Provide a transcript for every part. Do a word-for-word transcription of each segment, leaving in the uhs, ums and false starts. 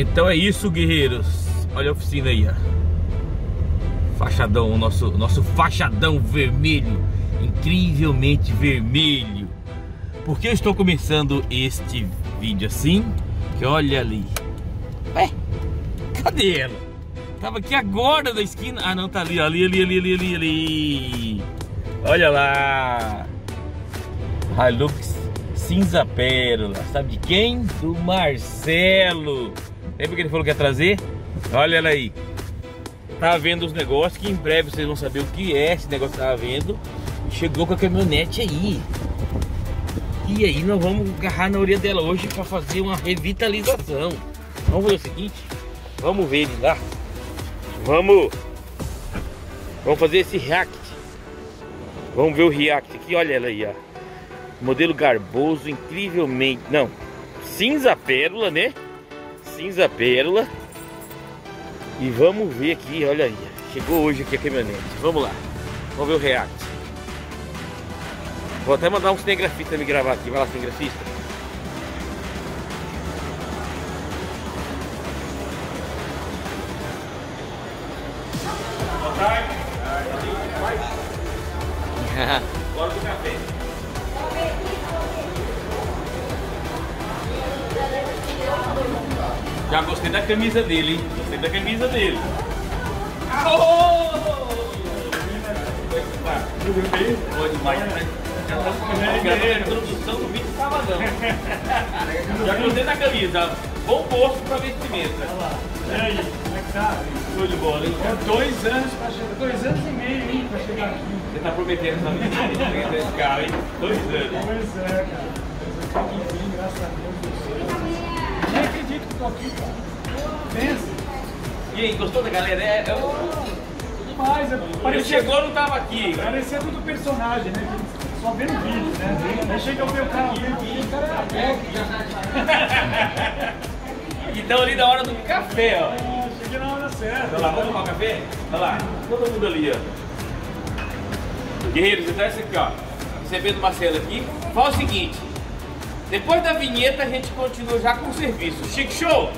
Então é isso, guerreiros. Olha a oficina aí, ó. Fachadão, o nosso, nosso fachadão vermelho. Incrivelmente vermelho. Por que eu estou começando este vídeo assim? Que olha ali. Ué, cadê ela? Tava aqui agora na esquina. Ah não, tá ali, ali, ali, ali, ali, ali, ali. Olha lá. Hilux cinza pérola. Sabe de quem? Do Marcelo. Lembra que ele falou que ia trazer? Olha ela aí. Tá vendo os negócios, que em breve vocês vão saber o que é esse negócio que tava vendo. Chegou com a caminhonete aí. E aí nós vamos agarrar na orelha dela hoje para fazer uma revitalização. Vamos fazer o seguinte, vamos ver ele lá. Vamos Vamos fazer esse react. Vamos ver o react aqui, olha ela aí, ó. Modelo garboso, incrivelmente, não, cinza pérola, né? Cinza pérola. E vamos ver aqui, olha aí. Chegou hoje aqui a caminhonete, vamos lá. Vamos ver o react. Vou até mandar um cinegrafista me gravar aqui. Vai lá, cinegrafista. Boa tarde. Bora do café. Já gostei da camisa dele, hein? Gostei da camisa dele. Boa demais, né? Já introdução do vídeo sabadão. Já cruzei na camisa. Bom gosto para vestimenta. E aí, como é que tá? Show de bola, hein? É dois anos para chegar. Dois anos e meio, hein? Para chegar aqui. Você tá prometendo essa menina desse cara, hein? Dois anos. Pois é, cara. Dois anos e meio, graças a Deus. Nem acredito que tô aqui, cara. Pensa. E aí, gostou da galera? É, é um... demais, é... Parecia... Ele chegou, não tava aqui. Parecia tudo personagem, né? Só vendo o vídeo, né? Aí chega o meu carro, vem aqui, o cara é aberto. Então ali na hora do café, ó. É, cheguei na hora certa. Olha lá, vamos tomar o café? Olha lá, todo mundo ali, ó. Guerreiros, então é isso aqui, ó. Recebendo o Marcelo aqui. Fala o seguinte, depois da vinheta a gente continua já com o serviço. Chique show!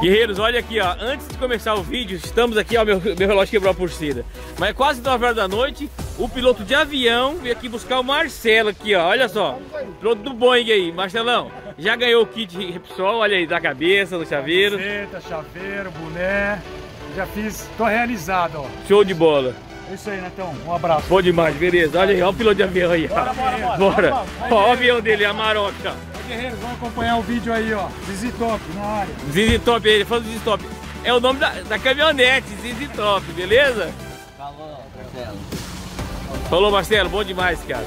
Guerreiros, olha aqui, ó. Antes de começar o vídeo, estamos aqui, ó, meu, meu relógio quebrou a pulseira. Mas é quase nove horas da noite, o piloto de avião veio aqui buscar o Marcelo aqui, ó. Olha só, piloto do Boeing aí, Marcelão. Já ganhou o kit Repsol, olha aí, da cabeça, do chaveiro. Camiseta, chaveiro, boné, já fiz, tô realizado, ó. Show de bola. É isso aí, Netão, um abraço. Bom demais, beleza. Olha aí, ó o piloto de avião aí, ó. Bora, bora, bora. bora. Ó o avião dele, a Maroca. Guerreiros, vamos acompanhar o vídeo aí, ó. Z Z Top, na área. Z Z Top, ele falou Z Z Top. É o nome da, da caminhonete, Z Z Top, beleza? Falou, Marcelo. Falou, Marcelo, bom demais, cara.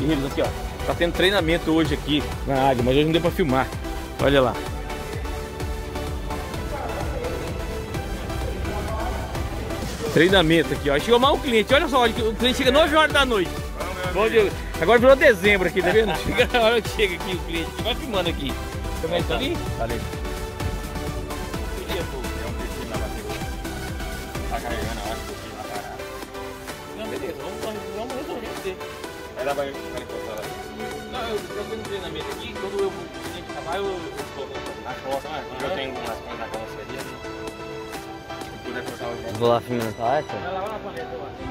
Guerreiros, aqui, ó. Tá tendo treinamento hoje aqui na Águia, mas hoje não deu pra filmar. Olha lá. Treinamento aqui, ó. Chegou mais um cliente, olha só, o cliente chega nove horas da noite. Bom dia. Agora virou dezembro aqui, tá vendo? Chega a hora que chega aqui o cliente, vai filmando aqui. Você vai estar ali? Tá ali. Tá carregando, eu acho que eu na parada. Não, beleza, vamos resolver você. Aí ela vai encostar lá. Não, eu procuro um treinamento aqui, quando eu cliente acabar, eu coloco na costa. Eu tenho umas coisas na carroceria. Se puder cortar o jogo. Vou lá filmando essa arte? Vai lá, vai na paleta, eu acho.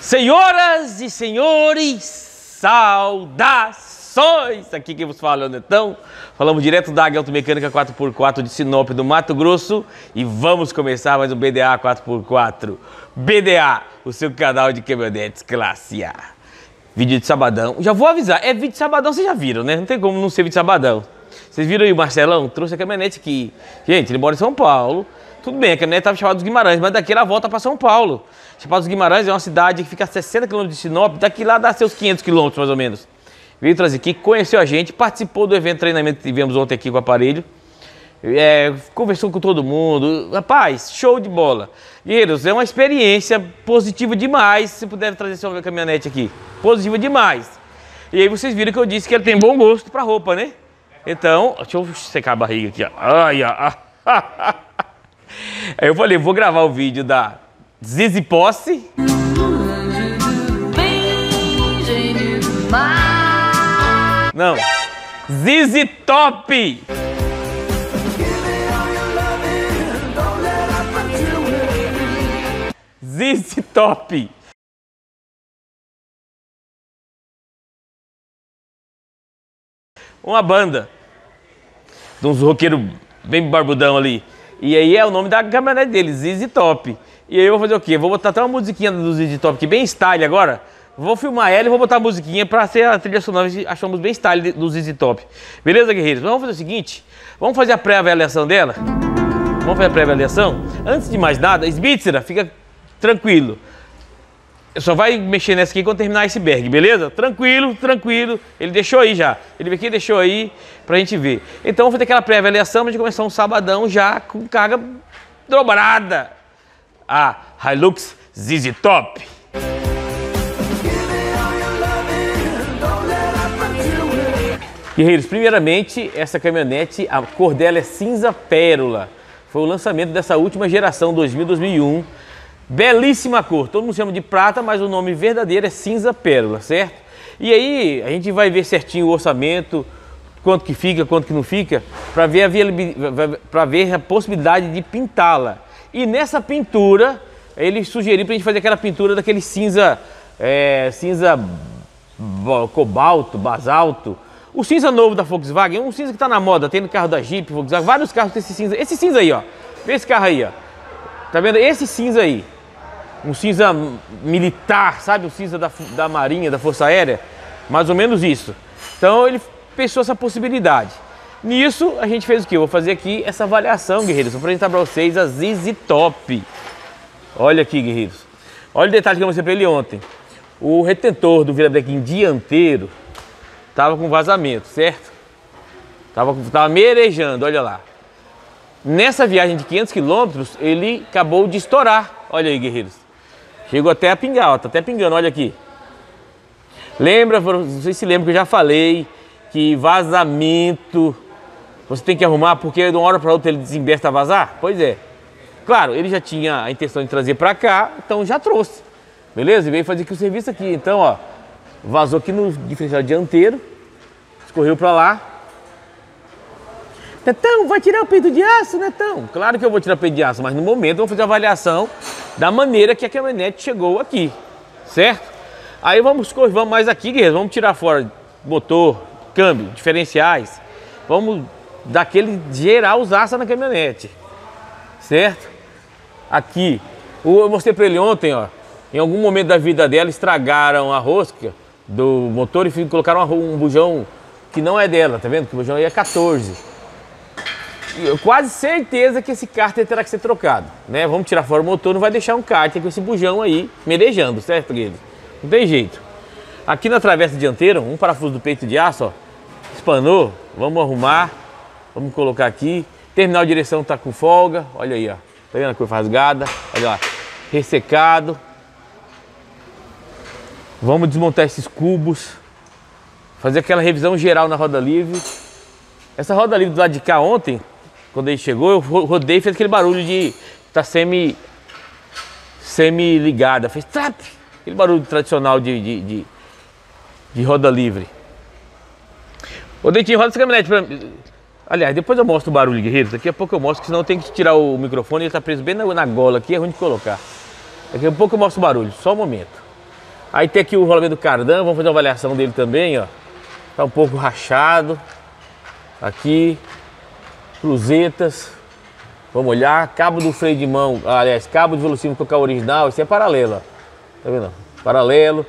Senhoras e senhores, saudações! Saudações! Aqui quem vos fala é o Netão. Falamos direto da Águia Automecânica quatro por quatro de Sinop, do Mato Grosso. E vamos começar mais um B D A quatro por quatro. B D A, o seu canal de caminhonetes classe A. Vídeo de sabadão. Já vou avisar, é vídeo de sabadão, vocês já viram, né? Não tem como não ser vídeo de sabadão. Vocês viram aí o Marcelão? Trouxe a caminhonete aqui. Gente, ele mora em São Paulo. Tudo bem, a caminhonete estava Chapada dos Guimarães, mas daqui ela volta para São Paulo. Chapada dos Guimarães é uma cidade que fica a sessenta quilômetros de Sinop, daqui lá dá seus quinhentos quilômetros mais ou menos. Veio trazer aqui, conheceu a gente, participou do evento de treinamento que tivemos ontem aqui com o aparelho. É, conversou com todo mundo, rapaz, show de bola. Guerreiros, é uma experiência positiva demais se puder trazer sua caminhonete aqui. Positiva demais. E aí vocês viram que eu disse que ela tem bom gosto para roupa, né? Então, deixa eu secar a barriga aqui, ó. Ai, ó. Aí eu falei, vou gravar o vídeo da Z Z Posse. Não, Z Z Top. Z Z Top. Uma banda de uns roqueiros bem barbudão ali. E aí é o nome da caminhonete deles, Z Z Top. E aí eu vou fazer o quê? Vou botar até uma musiquinha do Z Z Top, que bem style agora. Vou filmar ela e vou botar a musiquinha pra ser a trilha sonora, achamos bem style do Z Z Top. Beleza, guerreiros? Vamos fazer o seguinte, vamos fazer a pré-avaliação dela. Vamos fazer a pré-avaliação? Antes de mais nada, Sbítzera, fica tranquilo. Só vai mexer nessa aqui quando terminar esse berg, beleza? Tranquilo, tranquilo. Ele deixou aí já. Ele veio aqui e deixou aí pra gente ver. Então vou fazer aquela pré-avaliação, mas a gente começou um sabadão já com carga dobrada. A Hilux Z Z Top. Guerreiros, primeiramente, essa caminhonete, a cor dela é cinza pérola. Foi o lançamento dessa última geração, dois mil, dois mil e um. Belíssima cor, todo mundo chama de prata, mas o nome verdadeiro é cinza pérola, certo? E aí a gente vai ver certinho o orçamento, quanto que fica, quanto que não fica, para ver a viabilidade, para ver a possibilidade de pintá-la. E nessa pintura, ele sugeriu para a gente fazer aquela pintura daquele cinza, é, cinza cobalto, basalto. O cinza novo da Volkswagen, um cinza que está na moda, tem no carro da Jeep, Volkswagen, vários carros tem esse cinza. Esse cinza aí, ó, vê esse carro aí, ó, tá vendo? Esse cinza aí. Um cinza militar, sabe? Um cinza da, da Marinha, da Força Aérea. Mais ou menos isso. Então ele pensou essa possibilidade. Nisso a gente fez o quê? Eu vou fazer aqui essa avaliação, guerreiros. Vou apresentar para vocês a Z Z Top. Olha aqui, guerreiros. Olha o detalhe que eu mostrei para ele ontem. O retentor do virabrequim dianteiro tava com vazamento, certo? Tava, tava merejando, olha lá. Nessa viagem de quinhentos quilômetros, ele acabou de estourar. Olha aí, guerreiros. Chegou até a pingar, ó, tá até pingando, olha aqui. Lembra, vocês se lembram que eu já falei que vazamento você tem que arrumar porque de uma hora para outra ele desembesta a vazar? Pois é. Claro, ele já tinha a intenção de trazer para cá, então já trouxe. Beleza? E veio fazer aqui o serviço aqui. Então, ó, vazou aqui no diferencial dianteiro, escorreu para lá. Netão, vai tirar o peito de aço, Netão? Claro que eu vou tirar o peito de aço, mas no momento eu vou fazer a avaliação da maneira que a caminhonete chegou aqui, certo? Aí vamos, vamos mais aqui, guerreiros, vamos tirar fora motor, câmbio, diferenciais, vamos dar aquele geral os aços na caminhonete, certo? Aqui, eu mostrei para ele ontem, ó, em algum momento da vida dela estragaram a rosca do motor e colocaram um bujão que não é dela, tá vendo? Que o bujão aí é quatorze. Eu quase certeza que esse cárter terá que ser trocado, né? Vamos tirar fora o motor, não vai deixar um cárter com esse bujão aí merejando, certo, guerreiros? Não tem jeito. Aqui na travessa dianteira, um parafuso do peito de aço, ó, espanou, vamos arrumar, vamos colocar aqui. Terminal de direção tá com folga, olha aí, ó, tá vendo a cor rasgada? Olha lá, ressecado. Vamos desmontar esses cubos, fazer aquela revisão geral na roda livre. Essa roda livre do lado de cá ontem, quando ele chegou, eu rodei e fez aquele barulho de tá semi, semi ligada, fez trap, aquele barulho tradicional de, de, de, de roda livre. Ô Dentinho, roda essa caminhonete pra mim. Aliás, depois eu mostro o barulho, guerreiros, daqui a pouco eu mostro, senão eu tenho que tirar o microfone, ele tá preso bem na, na gola aqui, é ruim de colocar. Daqui a pouco eu mostro o barulho, só um momento. Aí tem aqui o rolamento do cardan, vamos fazer uma avaliação dele também, ó. Tá um pouco rachado. Aqui, cruzetas. Vamos olhar, cabo do freio de mão, aliás, cabo de velocímetro com a original, isso é paralela. Tá vendo? Paralelo.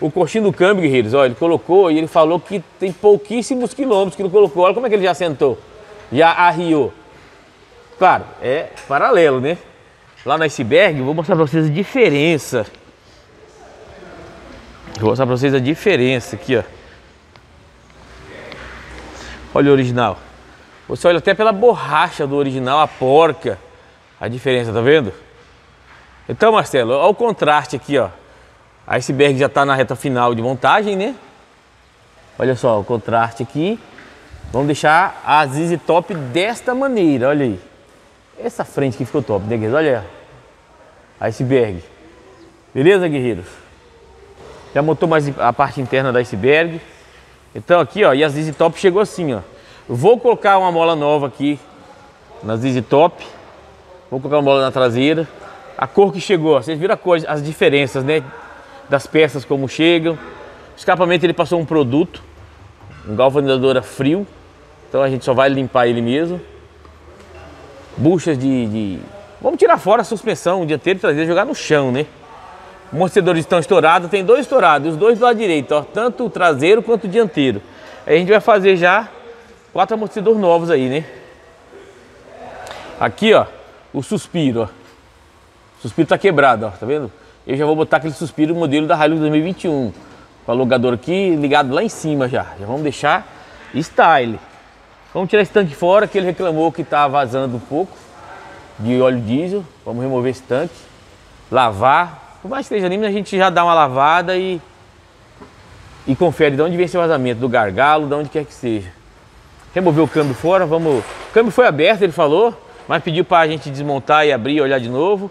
O coxinho do câmbio, guerreiros, olha, ele colocou e ele falou que tem pouquíssimos quilômetros que ele colocou. Olha como é que ele já sentou, já arriou. Claro, é paralelo, né? Lá no iceberg, vou mostrar pra vocês a diferença. Vou mostrar pra vocês a diferença aqui, ó. Olha o original. Você olha até pela borracha do original, a porca. A diferença, tá vendo? Então, Marcelo, olha o contraste aqui, ó. A iceberg já tá na reta final de montagem, né? Olha só o contraste aqui. Vamos deixar a Z Z Top desta maneira, olha aí. Essa frente aqui ficou top, né, guerreiros? Olha aí. Iceberg. Beleza, guerreiros? Já montou mais a parte interna da iceberg. Então aqui, ó, e a Z Z Top chegou assim, ó. Vou colocar uma mola nova aqui na Z Z Top. Vou colocar uma mola na traseira. A cor que chegou, ó, vocês viram a cor, as diferenças, né? Das peças, como chegam. O escapamento, ele passou um produto, um galvanizador a frio. Então a gente só vai limpar ele mesmo. Buchas de... de... Vamos tirar fora a suspensão o dianteiro e traseiro, jogar no chão, né? Amortecedores estão estourados, tem dois estourados, os dois do lado direito, ó, tanto o traseiro quanto o dianteiro. Aí a gente vai fazer já quatro amortecedores novos aí, né? Aqui, ó, o suspiro, ó. O suspiro tá quebrado, ó, tá vendo? Eu já vou botar aquele suspiro modelo da Hilux dois mil e vinte e um. Com o alugador aqui ligado lá em cima já. Já vamos deixar style. Vamos tirar esse tanque fora, que ele reclamou que tá vazando um pouco de óleo diesel. Vamos remover esse tanque. Lavar. Por mais que esteja limpo, a gente já dá uma lavada e... E confere de onde vem esse vazamento, do gargalo, de onde quer que seja. Removeu o câmbio fora, vamos... O câmbio foi aberto, ele falou, mas pediu para a gente desmontar e abrir e olhar de novo.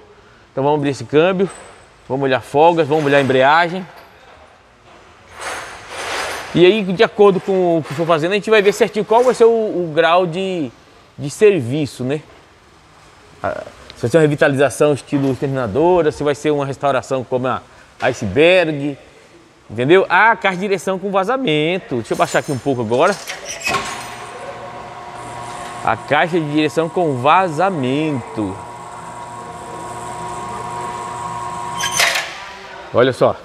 Então vamos abrir esse câmbio, vamos olhar folgas, vamos olhar a embreagem. E aí, de acordo com o que for fazendo, a gente vai ver certinho qual vai ser o, o grau de, de serviço, né? Se vai ser uma revitalização estilo exterminadora, se vai ser uma restauração como a iceberg, entendeu? Ah, caixa de direção com vazamento. Deixa eu baixar aqui um pouco agora. A caixa de direção com vazamento. Olha só.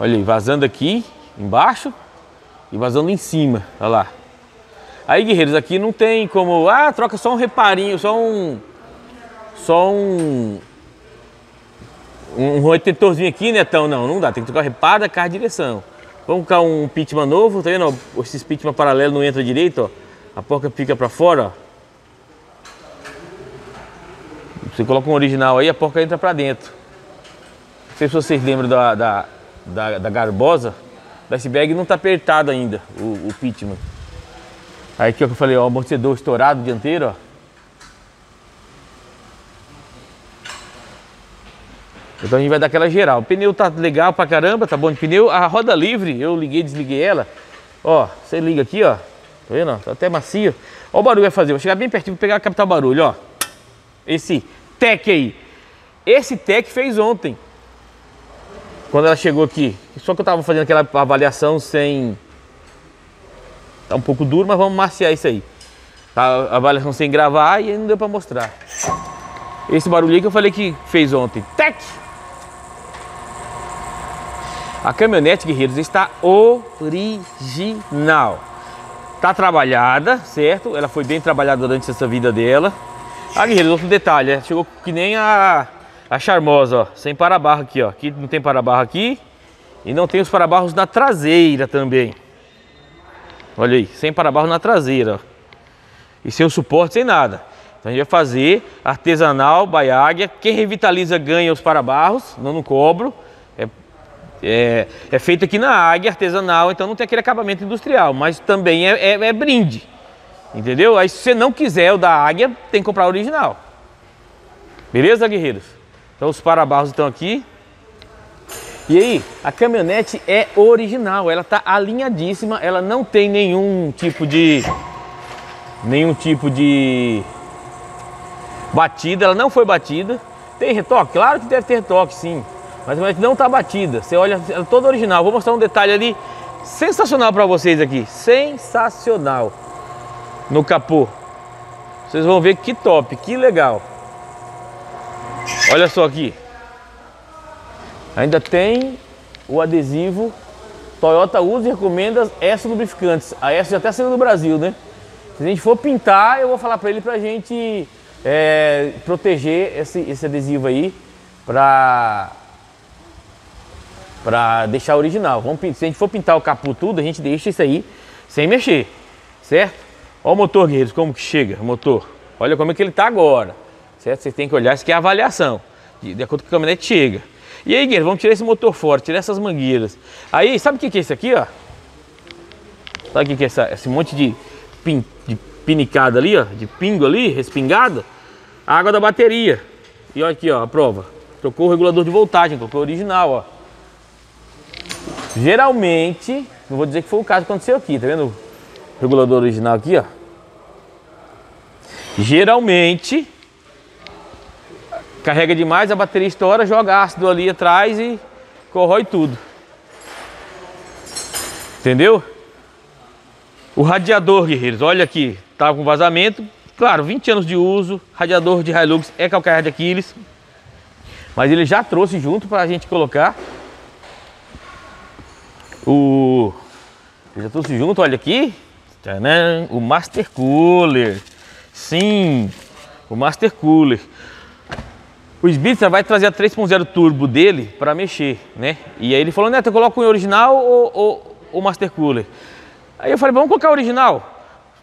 Olha aí, vazando aqui embaixo e vazando em cima. Olha lá. Aí, guerreiros, aqui não tem como... Ah, troca só um reparinho, só um... Só um... Um retentorzinho aqui, Netão. Não, não dá. Tem que trocar o reparo da caixa de direção. Vamos colocar um pitman novo, tá vendo? Esses pitman paralelos não entram direito, ó. A porca fica pra fora, ó. Você coloca um original aí, a porca entra pra dentro. Não sei se vocês lembram da, da, da, da garbosa. Da iceberg não tá apertado ainda, o, o pitman. Aí aqui, ó, que eu falei, ó, o amortecedor estourado dianteiro, ó. Então a gente vai dar aquela geral. O pneu tá legal pra caramba, tá bom de pneu. A roda livre, eu liguei e desliguei ela. Ó, você liga aqui, ó. Tá vendo? Tá até macio. Olha o barulho que vai fazer. Vou chegar bem pertinho, vou pegar a capital barulho, ó. Esse tec aí. Esse tec fez ontem. Quando ela chegou aqui. Só que eu tava fazendo aquela avaliação sem... Tá um pouco duro, mas vamos marciar isso aí. Tá, a avaliação sem gravar e não deu pra mostrar. Esse barulho aí que eu falei que fez ontem. Tec! A caminhonete, guerreiros, está original. Tá trabalhada, certo? Ela foi bem trabalhada durante essa vida dela. Ah, guerreiros, outro detalhe, né? Chegou que nem a, a charmosa, ó. Sem para-barra aqui, ó. Aqui não tem para-barra aqui. E não tem os para-barros na traseira também. Olha aí, sem para-barro na traseira, ó. E sem o suporte, sem nada. Então a gente vai fazer artesanal, by Águia. Quem revitaliza ganha os para-barros, não no cobro. É... É, é feito aqui na Águia, artesanal, então não tem aquele acabamento industrial, mas também é, é, é brinde, entendeu? Aí se você não quiser o da Águia, tem que comprar o original. Beleza, guerreiros? Então os para-barros estão aqui. E aí, a caminhonete é original, ela tá alinhadíssima, ela não tem nenhum tipo de... Nenhum tipo de... Batida, ela não foi batida. Tem retoque? Claro que deve ter retoque, sim. Mas não está batida, você olha ela toda original. Vou mostrar um detalhe ali sensacional para vocês aqui, sensacional no capô. Vocês vão ver que top, que legal. Olha só aqui. Ainda tem o adesivo Toyota usa e recomenda S lubrificantes. A S já até saiu do Brasil, né? Se a gente for pintar, eu vou falar para ele pra gente é, proteger esse, esse adesivo aí pra, pra deixar original. Vamos, se a gente for pintar o capô tudo, a gente deixa isso aí sem mexer, certo? Olha o motor, guerreiros, como que chega o motor. Olha como é que ele tá agora, certo? Vocês têm que olhar, isso aqui é a avaliação, de, de acordo com a caminhonete chega. E aí, guerreiros, vamos tirar esse motor fora, tirar essas mangueiras. Aí, sabe o que que é isso aqui, ó? Sabe o que que é essa, esse monte de, pin, de pinicada ali, ó? De pingo ali, respingada? A água da bateria. E olha aqui, ó, a prova. Trocou o regulador de voltagem, trocou o original, ó. Geralmente, não vou dizer que foi o caso que aconteceu aqui, tá vendo? Regulador original aqui, ó. Geralmente carrega demais, a bateria estoura, joga ácido ali atrás e corrói tudo. Entendeu? O radiador, guerreiros, olha aqui, tava com vazamento. Claro, vinte anos de uso, radiador de Hilux é calcanhar de Aquiles, mas ele já trouxe junto pra gente colocar. O... Ele já trouxe junto, olha aqui. Tcharam, o Master Cooler. Sim, o Master Cooler. O Sbitzer vai trazer a três ponto zero turbo dele para mexer, né? E aí ele falou, Neto, eu coloco o original ou, ou o Master Cooler? Aí eu falei, vamos colocar o original.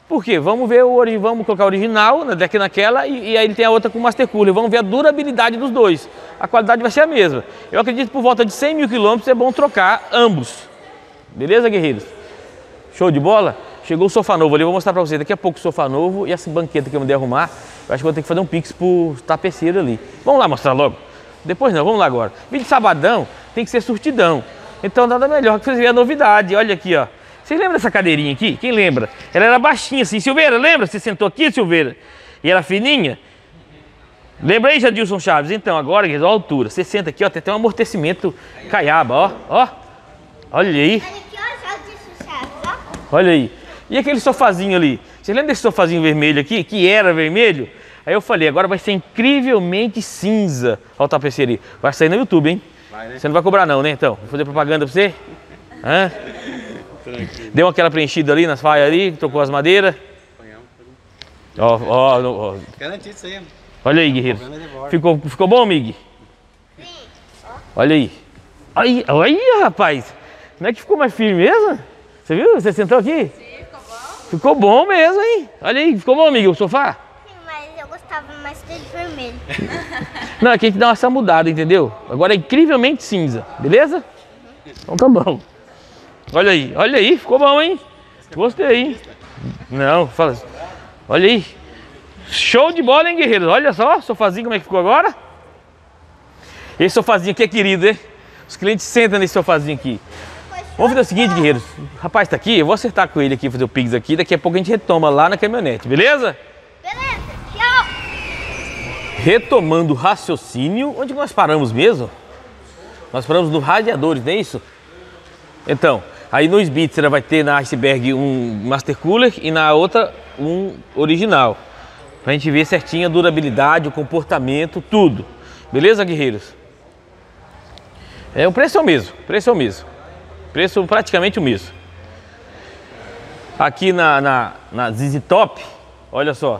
Por quê? Vamos ver o ori... vamos colocar o original daqui naquela e, e aí ele tem a outra com o Master Cooler. Vamos ver a durabilidade dos dois. A qualidade vai ser a mesma. Eu acredito que por volta de cem mil quilômetros é bom trocar ambos. Beleza, guerreiros? Show de bola? Chegou o sofá novo ali, vou mostrar pra vocês daqui a pouco o sofá novo e essa banqueta que eu mandei arrumar. Eu acho que vou ter que fazer um pix pro tapeceiro ali. Vamos lá mostrar logo? Depois não, vamos lá agora. Vídeo de sabadão tem que ser surtidão. Então nada melhor que vocês verem a novidade. Olha aqui, ó. Vocês lembram dessa cadeirinha aqui? Quem lembra? Ela era baixinha assim. Silveira, lembra? Você sentou aqui, Silveira? E era fininha? Lembra aí, Jadilson Chaves? Então agora, olha a altura. Você senta aqui, ó. Tem até um amortecimento caiaba, ó. Ó. Olha aí. Olha aí. E aquele sofazinho ali? Você lembra desse sofazinho vermelho aqui? Que era vermelho? Aí eu falei, agora vai ser incrivelmente cinza. Olha o tapeceria. Vai sair no YouTube, hein? Vai, né? Você não vai cobrar não, né? Então, vou fazer propaganda pra você? Hã? Tranquilo. Deu aquela preenchida ali nas falhas ali, trocou as madeiras. Ó, ó, ó. Garantido isso aí. Olha aí, guerreiro. Ficou, ficou bom, Mig? Sim. Olha aí. Olha aí, rapaz. Não é que ficou mais firme mesmo? Você viu? Você sentou aqui? Sim. Ficou bom mesmo, hein? Olha aí, ficou bom, Miguel, o sofá? Sim, mas eu gostava mais dele vermelho. Não, aqui a gente dá essa mudada, entendeu? Agora é incrivelmente cinza, beleza? Uhum. Então tá bom. Olha aí, olha aí, ficou bom, hein? Gostei, hein? Não, fala assim. Olha aí. Show de bola, hein, guerreiros? Olha só, sofazinho como é que ficou agora. Esse sofazinho aqui é querido, hein? Os clientes sentam nesse sofazinho aqui. Vamos fazer o seguinte, guerreiros. O rapaz tá aqui, eu vou acertar com ele aqui, fazer o pix aqui. Daqui a pouco a gente retoma lá na caminhonete, beleza? Beleza, tchau! Retomando o raciocínio, onde nós paramos mesmo? Nós paramos no radiadores, não é isso? Então, aí no Sbitzer vai ter na Iceberg um Master Cooler e na outra um original. Pra gente ver certinho a durabilidade, o comportamento, tudo. Beleza, guerreiros? É, o preço é o mesmo, o preço é o mesmo. Preço praticamente o mesmo. Aqui na, na, na Z Z Top, olha só.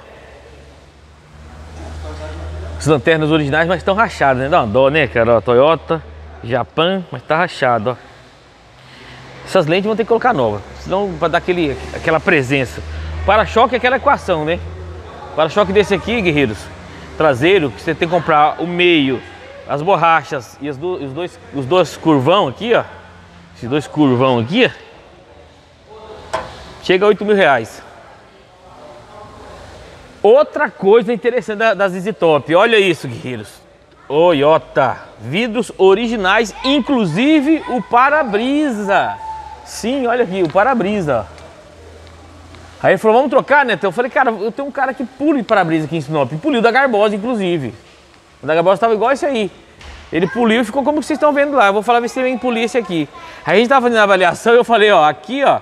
As lanternas originais, mas estão rachadas, né? Dá uma dó, né, cara? Ó, Toyota, Japão, mas tá rachado, ó. Essas lentes vão ter que colocar nova, senão vai dar aquele, aquela presença. Para-choque é aquela equação, né? Para-choque desse aqui, guerreiros, traseiro, que você tem que comprar o meio, as borrachas e as do, os, dois, os dois curvão aqui, ó. Esses dois curvão aqui, chega a oito mil reais. Outra coisa interessante da, da Z Z Top, olha isso, guerreiros. Toyota, vidros originais, inclusive o para-brisa. Sim, olha aqui, o para-brisa. Aí ele falou, vamos trocar, né? Então eu falei, cara, eu tenho um cara que pula para-brisa aqui em Sinop. Puliu da Garbosa, inclusive. O da Garbosa estava igual esse aí. Ele poliu e ficou como vocês estão vendo lá. Eu vou falar pra vocês também polir esse aqui. Aí a gente tava fazendo a avaliação e eu falei, ó, aqui, ó,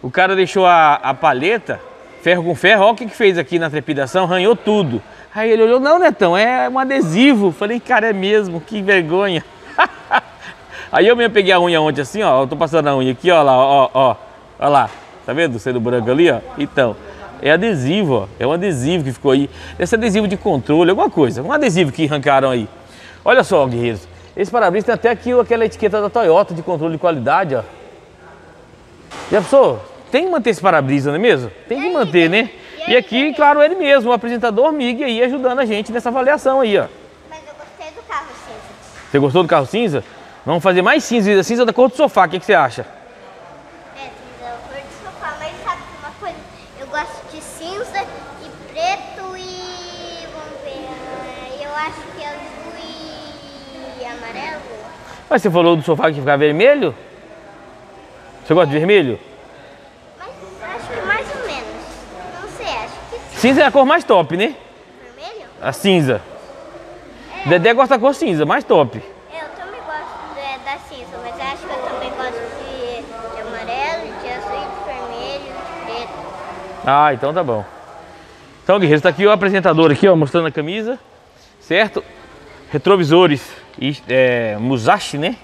o cara deixou a, a paleta, ferro com ferro, ó o que que fez aqui na trepidação, arranhou tudo. Aí ele olhou, não, Netão, é um adesivo. Falei, cara, é mesmo, que vergonha. Aí eu mesmo peguei a unha ontem assim, ó, eu tô passando a unha aqui, ó lá, ó, ó, ó lá. Tá vendo? Sendo branco ali, ó. Então, é adesivo, ó, é um adesivo que ficou aí. Esse adesivo de controle, alguma coisa, um adesivo que arrancaram aí. Olha só, guerreiros, esse para-brisa tem até aqui aquela etiqueta da Toyota de controle de qualidade, ó. Já pensou? Tem que manter esse para-brisa, não é mesmo? Tem que manter, né? E aqui, claro, ele mesmo, o apresentador Miguel aí ajudando a gente nessa avaliação aí, ó. Mas eu gostei do carro cinza. Você gostou do carro cinza? Vamos fazer mais cinza, cinza da cor do sofá, o que que você acha? É, cinza da cor do sofá, mas sabe uma coisa? Eu gosto de cinza e preto e... vamos ver, eu acho que é o... amarelo. Mas você falou do sofá que ficar vermelho? Você gosta de vermelho? Mas acho que mais ou menos. Não sei, acho que sim. Cinza é a cor mais top, né? Vermelho? A cinza. É. Dedé gosta da cor cinza, mais top. Eu também gosto é, da cinza, mas acho que eu também gosto de, de amarelo, de azul, de vermelho, de preto. Ah, então tá bom. Então, guerreiro, tá aqui o apresentador aqui, ó, mostrando a camisa, certo? Retrovisores. É, Musashi, né?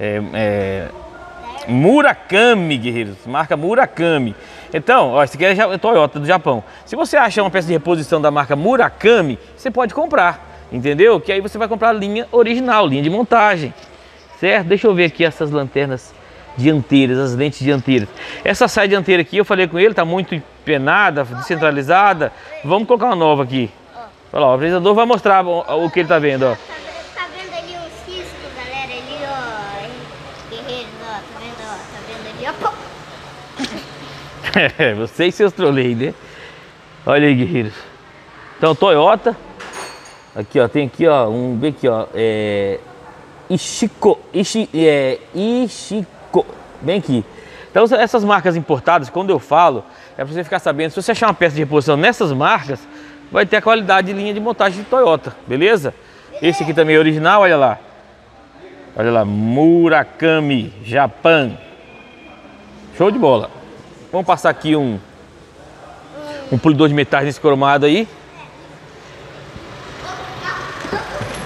É, é, Murakami, guerreiros. Marca Murakami. Então, ó, esse aqui é Toyota do Japão. Se você achar uma peça de reposição da marca Murakami, você pode comprar. Entendeu? Que aí você vai comprar a linha original, linha de montagem. Certo? Deixa eu ver aqui essas lanternas dianteiras, as lentes dianteiras. Essa saia dianteira aqui, eu falei com ele, tá muito empenada, descentralizada. Vamos colocar uma nova aqui. Olha lá, o apresentador vai mostrar o que ele tá vendo, ó. É, você e seus trolei, né? Olha aí, guerreiros. Então, Toyota. Aqui, ó, tem aqui, ó, um bem aqui, ó. É... Ishiko, Ishi, é... Ishiko, bem aqui. Então, essas marcas importadas, quando eu falo, é pra você ficar sabendo. Se você achar uma peça de reposição nessas marcas, vai ter a qualidade de linha de montagem de Toyota, beleza? Esse aqui também é original, olha lá. Olha lá, Murakami, Japão. Show de bola. Vamos passar aqui um, um polidor de metais nesse cromado aí.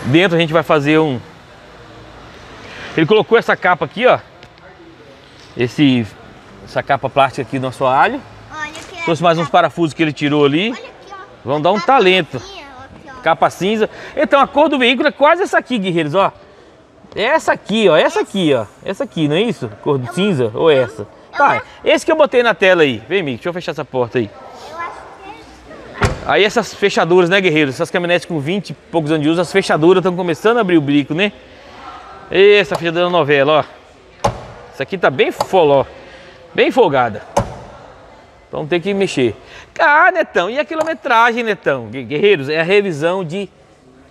Dentro a gente vai fazer um... Ele colocou essa capa aqui, ó. Esse, essa capa plástica aqui no assoalho. Trouxe mais uns parafusos que ele tirou ali. Vão dar um talento. Capa cinza. Então a cor do veículo é quase essa aqui, guerreiros, ó. Essa aqui, ó. Essa aqui, ó. Essa aqui, não é isso? Cor do cinza ou essa? Tá, esse que eu botei na tela aí. Vem, Mick, deixa eu fechar essa porta aí. Eu acho que é... Aí essas fechaduras, né, guerreiros? Essas caminhonetes com vinte e poucos anos de uso, as fechaduras estão começando a abrir o bico, né? Essa fechadura da novela, ó. Essa aqui tá bem foló, bem folgada. Então tem que mexer. Ah, Netão, e a quilometragem, Netão? Guerreiros, é a revisão de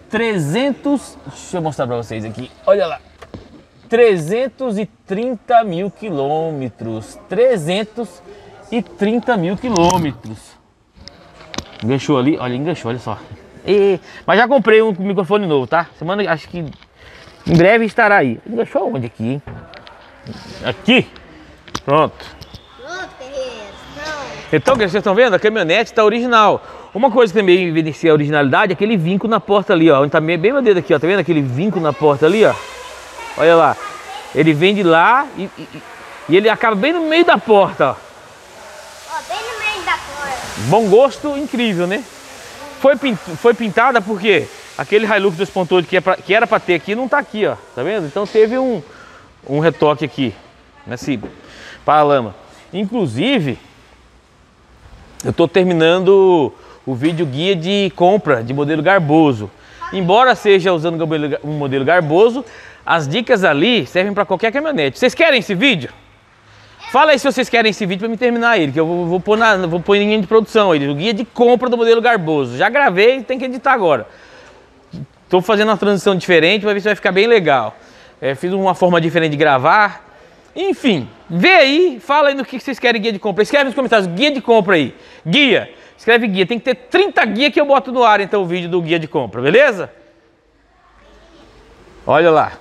trezentos... Deixa eu mostrar pra vocês aqui. Olha lá. trezentos e trinta mil quilômetros. trezentos e trinta mil quilômetros. Enganchou ali. Olha, enganchou, olha só. E, mas já comprei um microfone novo, tá? Semana, acho que em breve estará aí. Enganchou onde aqui, hein? Aqui. Pronto. Então, vocês estão vendo? A caminhonete está original. Uma coisa que também evidencia a originalidade é aquele vinco na porta ali, ó. Onde tá bem meu dedo aqui, ó. Tá vendo aquele vinco na porta ali, ó? Olha lá, ele vem de lá e, e, e ele acaba bem no meio da porta, ó. Ó, bem no meio da porta. Bom gosto, incrível, né? Foi, pint, foi pintada porque aquele Hilux dois ponto oito que, é pra, que era para ter aqui não tá aqui, ó. Tá vendo? Então teve um, um retoque aqui, nesse paralama. Inclusive, eu tô terminando o vídeo guia de compra de modelo garboso. Embora seja usando um modelo garboso, as dicas ali servem para qualquer caminhonete. Vocês querem esse vídeo? Fala aí se vocês querem esse vídeo para me terminar ele, que eu vou, vou pôr na, vou pôr em linha de produção ele, o guia de compra do modelo garboso. Já gravei, tem que editar agora. Estou fazendo uma transição diferente, vai ver se vai ficar bem legal. É, fiz uma forma diferente de gravar. Enfim, vê aí, fala aí no que vocês querem guia de compra. Escreve nos comentários, guia de compra aí. Guia, escreve guia. Tem que ter trinta guias que eu boto no ar, então, o vídeo do guia de compra, beleza? Olha lá.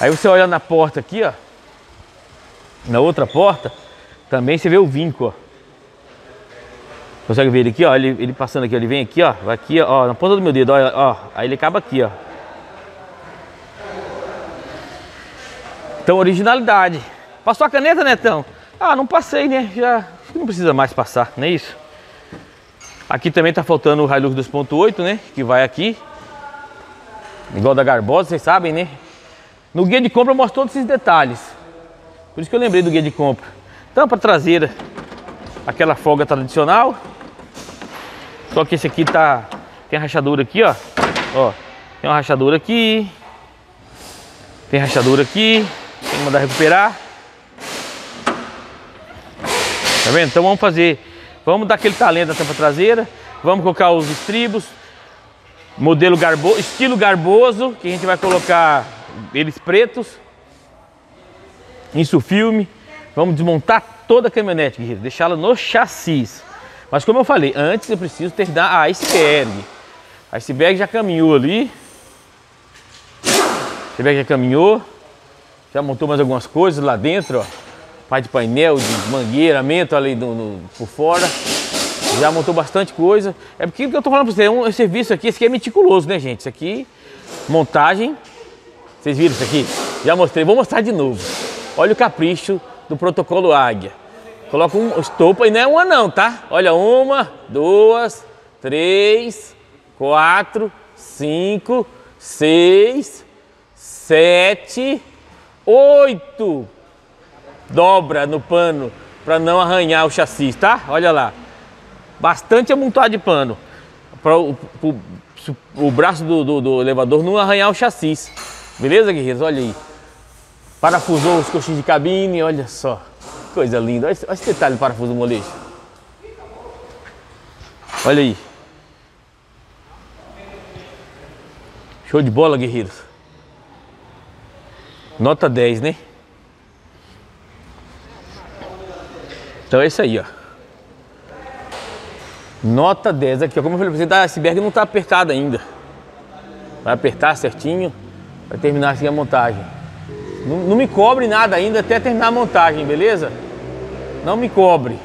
Aí você olha na porta aqui, ó. Na outra porta, também você vê o vinco, ó. Consegue ver ele aqui, ó? Ele, ele passando aqui, ele vem aqui, ó. Vai aqui, ó, na ponta do meu dedo, ó, ó. Aí ele acaba aqui, ó. Então, originalidade. Passou a caneta, Netão? Ah, não passei, né? Já não precisa mais passar, não é isso? Aqui também tá faltando o Hilux dois ponto oito, né? Que vai aqui. Igual da Garbosa, vocês sabem, né? No guia de compra eu mostro todos esses detalhes. Por isso que eu lembrei do guia de compra. Tampa traseira. Aquela folga tradicional. Só que esse aqui tá... Tem a rachadura aqui, ó. Ó. Tem uma rachadura aqui. Tem rachadura aqui. Tem que mandar recuperar. Tá vendo? Então vamos fazer... Vamos dar aquele talento na tampa traseira. Vamos colocar os estribos. Modelo garbo... Estilo garboso. Que a gente vai colocar eles pretos. Isso filme. Vamos desmontar toda a caminhonete, guerreiro, deixá-la no chassis. Mas como eu falei, antes eu preciso terminar a iceberg. A iceberg já caminhou ali. A iceberg já caminhou. Já montou mais algumas coisas lá dentro, ó. Parte de painel, de mangueiramento ali do, no, por fora. Já montou bastante coisa. É porque eu tô falando pra vocês, é um, um serviço aqui, esse aqui é meticuloso, né, gente? Isso aqui, montagem. Vocês viram isso aqui? Já mostrei, vou mostrar de novo. Olha o capricho do protocolo Águia. Coloca um estopa e não é uma não, tá? Olha, uma, duas, três, quatro, cinco, seis, sete, oito. Dobra no pano para não arranhar o chassi, tá? Olha lá. Bastante amontoado de pano. Para o, o braço do, do, do elevador não arranhar o chassi. Beleza, guerreiros? Olha aí. Parafusou os coxins de cabine, olha só. Que coisa linda. Olha esse, olha esse detalhe do parafuso do molejo. Olha aí. Show de bola, guerreiros. Nota dez, né? Então é isso aí, ó. Nota dez aqui, ó. Como eu falei pra vocês, a iceberg não tá apertada ainda. Vai apertar certinho. Vai terminar assim a montagem. Não, não me cobre nada ainda até terminar a montagem, beleza? Não me cobre.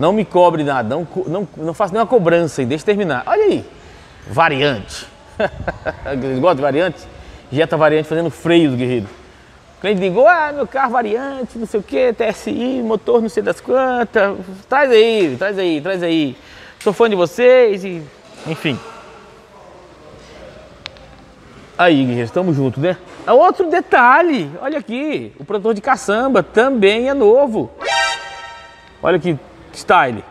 Não me cobre nada. Não, não, não faço nenhuma cobrança e deixa terminar. Olha aí. Variante. Vocês gostam de variante? Jetta variante fazendo freio do guerreiro. O cliente ligou, ah, meu carro variante, não sei o que, T S I, motor não sei das quantas. Traz aí, traz aí, traz aí. Sou fã de vocês e... Enfim. Aí, guerreiros, estamos juntos, né? Outro detalhe, olha aqui, o produtor de caçamba também é novo. Olha que style.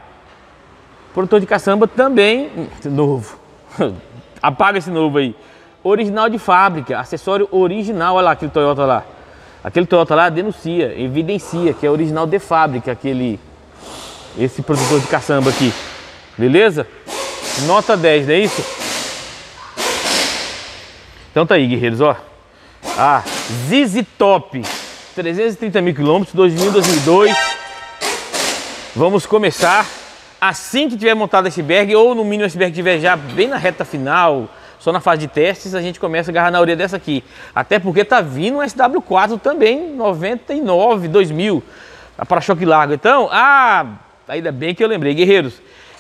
O produtor de caçamba também novo. Apaga esse novo aí. Original de fábrica, acessório original, olha lá aquele Toyota lá. Aquele Toyota lá denuncia, evidencia que é original de fábrica, aquele... Esse produtor de caçamba aqui, beleza? Nota dez, não é isso? Então tá aí, guerreiros, ó. Ah, Z Z Top, trezentos e trinta mil quilômetros, dois mil e dois. Vamos começar assim que tiver montado a iceberg, ou no mínimo a iceberg tiver já bem na reta final, só na fase de testes, a gente começa a agarrar na orelha dessa aqui. Até porque tá vindo um S W quatro também, noventa e nove, dois mil, para-choque largo. Então, ah, ainda bem que eu lembrei, guerreiros.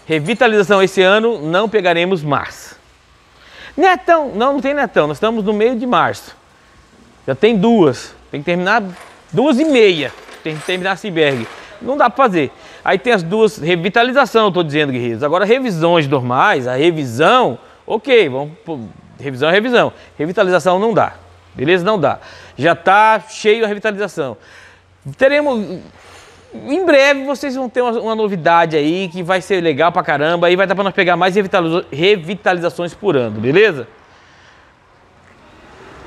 Revitalização esse ano, não pegaremos mais. Netão, não, não tem Netão, nós estamos no meio de março. Já tem duas, tem que terminar duas e meia, tem que terminar a iceberg. Não dá pra fazer. Aí tem as duas, revitalização, eu tô dizendo, guerreiros. Agora revisões normais, a revisão, ok, vamos, revisão é revisão. Revitalização não dá, beleza? Não dá. Já tá cheio a revitalização. Teremos... Em breve vocês vão ter uma, uma novidade aí que vai ser legal pra caramba. Aí vai dar pra nós pegar mais revitaliza revitalizações por ano, beleza?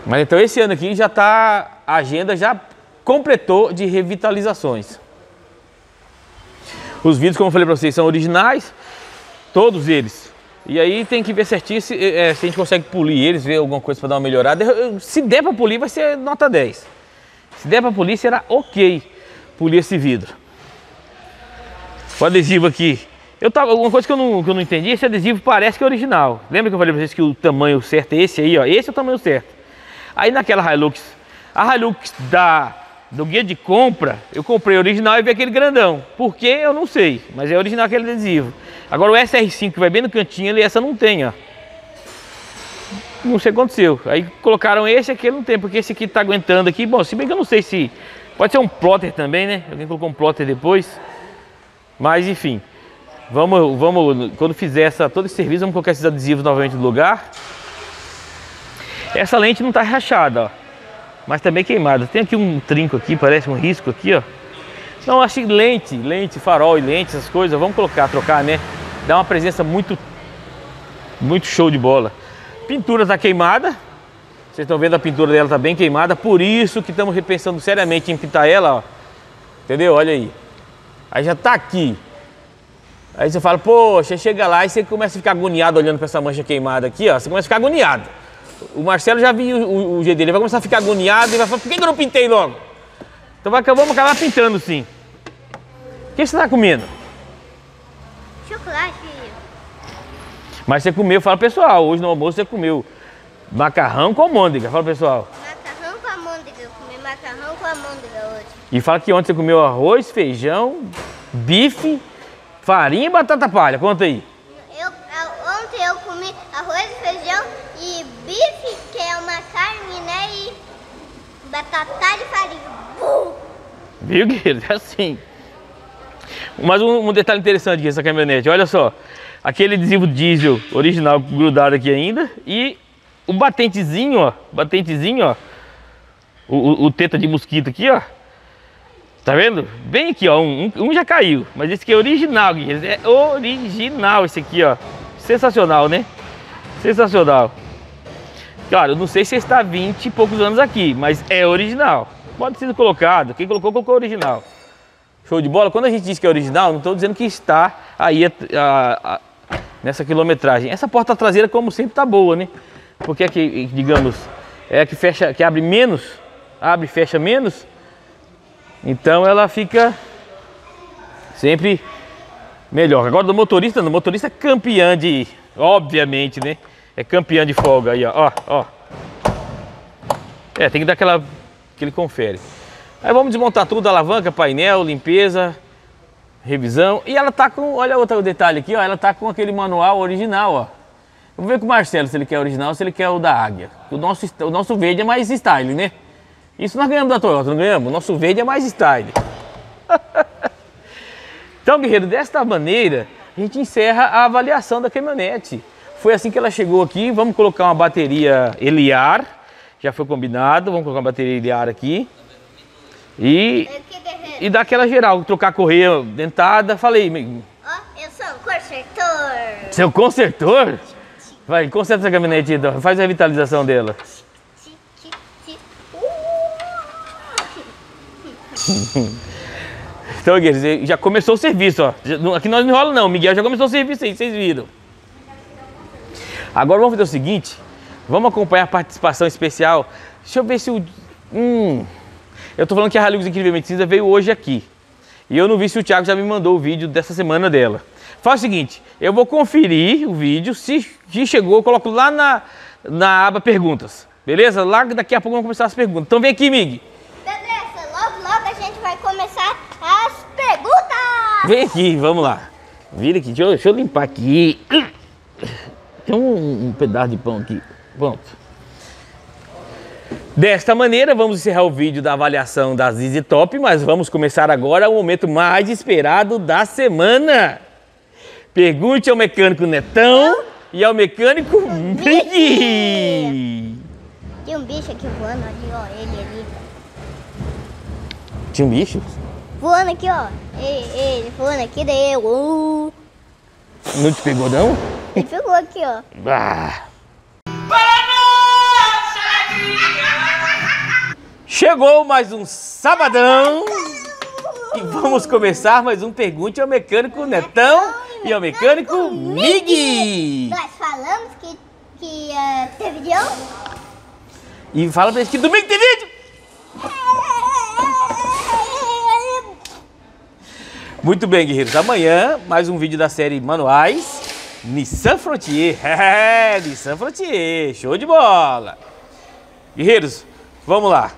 Mas então esse ano aqui já tá... A agenda já completou de revitalizações. Os vídeos, como eu falei pra vocês, são originais. Todos eles. E aí tem que ver certinho se, é, se a gente consegue polir eles, ver alguma coisa pra dar uma melhorada. Se der pra polir vai ser nota dez. Se der pra polir será ok. Polir esse vidro. O adesivo aqui Eu tava, alguma coisa que eu, não, que eu não entendi, esse adesivo parece que é original. Lembra que eu falei pra vocês que o tamanho certo é esse aí, ó? Esse é o tamanho certo. Aí naquela Hilux, a Hilux da, do guia de compra, eu comprei original e vi aquele grandão. Por quê? Eu não sei, mas é original aquele adesivo. Agora o S R cinco que vai bem no cantinho ali, essa não tem, ó. Não sei o que aconteceu. Aí colocaram esse aqui, não tem, porque esse aqui tá aguentando aqui. Bom, se bem que eu não sei se... Pode ser um plotter também, né? Alguém colocou um plotter depois. Mas, enfim. Vamos, vamos... Quando fizer essa, todo esse serviço, vamos colocar esses adesivos novamente no lugar. Essa lente não tá rachada, ó. Mas também queimada. Tem aqui um trinco aqui, parece um risco aqui, ó. Não, acho que lente, lente, farol e lente, essas coisas. Vamos colocar, trocar, né? Dá uma presença muito... Muito show de bola. Pintura tá queimada, vocês estão vendo a pintura dela tá bem queimada, por isso que estamos repensando seriamente em pintar ela, ó. Entendeu? Olha aí. Aí já tá aqui. Aí você fala, poxa, chega lá e você começa a ficar agoniado olhando para essa mancha queimada aqui, ó. Você começa a ficar agoniado. O Marcelo já viu o, o jeito dele, ele vai começar a ficar agoniado e vai falar, por que eu não pintei logo? Então vai, vamos acabar pintando sim. O que você tá comendo? Chocolate. Mas você comeu, fala pessoal, hoje no almoço você comeu macarrão com almôndega, fala pessoal. Macarrão com almôndega, eu comi macarrão com almôndega hoje. E fala que ontem você comeu arroz, feijão, bife, farinha e batata palha, conta aí. Eu, ontem eu comi arroz, feijão e bife, que é uma carne, né, e batata palha e farinha. Bum! Viu, Guilherme? É assim. Mas um, um detalhe interessante aqui dessa caminhonete, olha só. Aquele adesivo diesel original grudado aqui ainda. E o batentezinho, ó. Batentezinho, ó. O, o, o teta de mosquito aqui, ó. Tá vendo? Bem aqui, ó. Um, um já caiu. Mas esse aqui é original, Guilherme. É original esse aqui, ó. Sensacional, né? Sensacional. Claro, eu não sei se está há vinte e poucos anos aqui. Mas é original. Pode ser colocado. Quem colocou, colocou original. Show de bola. Quando a gente diz que é original, não estou dizendo que está aí a, a, a, nessa quilometragem. Essa porta traseira, como sempre, tá boa, né? Porque aqui, digamos, é a que fecha, que abre menos, abre e fecha menos. Então ela fica sempre melhor. Agora do motorista, do motorista é campeã de, obviamente, né? É campeã de folga aí, ó, ó. É, tem que dar aquela que ele confere. Aí vamos desmontar tudo, alavanca, painel, limpeza, revisão. E ela tá com, olha outro detalhe aqui, ó, ela tá com aquele manual original, ó. Eu vou ver com o Marcelo se ele quer o original, se ele quer o da Águia. O nosso, o nosso verde é mais style, né? Isso nós ganhamos da Toyota, não ganhamos? O nosso verde é mais style. Então, guerreiro, desta maneira, a gente encerra a avaliação da caminhonete. Foi assim que ela chegou aqui, vamos colocar uma bateria Eliar, já foi combinado, vamos colocar uma bateria Eliar aqui. E, e dar aquela geral, trocar a correia dentada, falei. Ó, oh, eu sou um consertor. Você é um consertor? Vai, conserta essa caminhonete, então. Faz a revitalização dela. Então, guerreiros, já começou o serviço, ó. Aqui nós não enrolamos não, Miguel já começou o serviço aí, vocês viram. Agora vamos fazer o seguinte, vamos acompanhar a participação especial. Deixa eu ver se o... Hum... Eu tô falando que a Hilux Incrivelmente Cinza veio hoje aqui. E eu não vi se o Thiago já me mandou o vídeo dessa semana dela. Faz o seguinte, eu vou conferir o vídeo, se chegou eu coloco lá na, na aba perguntas. Beleza? Lá daqui a pouco vão começar as perguntas. Então vem aqui, Mig. Beleza, logo logo a gente vai começar as perguntas. Vem aqui, vamos lá. Vira aqui, deixa eu, deixa eu limpar aqui. Tem um, um pedaço de pão aqui. Pronto. Desta maneira, vamos encerrar o vídeo da avaliação da Z Z Top, mas vamos começar agora o momento mais esperado da semana. Pergunte ao mecânico Netão eu? e ao mecânico Big. Tem um bicho aqui voando ali, ó, ele ali. Tinha um bicho? Voando aqui, ó, ele, ele voando aqui, daí eu... Uh. Não te pegou, não? Ele pegou aqui, ó. Ah. Chegou mais um sabadão e vamos começar mais um Pergunte ao Mecânico Netão e ao Mecânico Mig. Nós falamos que, que uh, teve de ontem. E fala pra gente que domingo tem vídeo. Muito bem, guerreiros. Amanhã, mais um vídeo da série Manuais Nissan Frontier. É, Nissan Frontier. Show de bola. Guerreiros, vamos lá.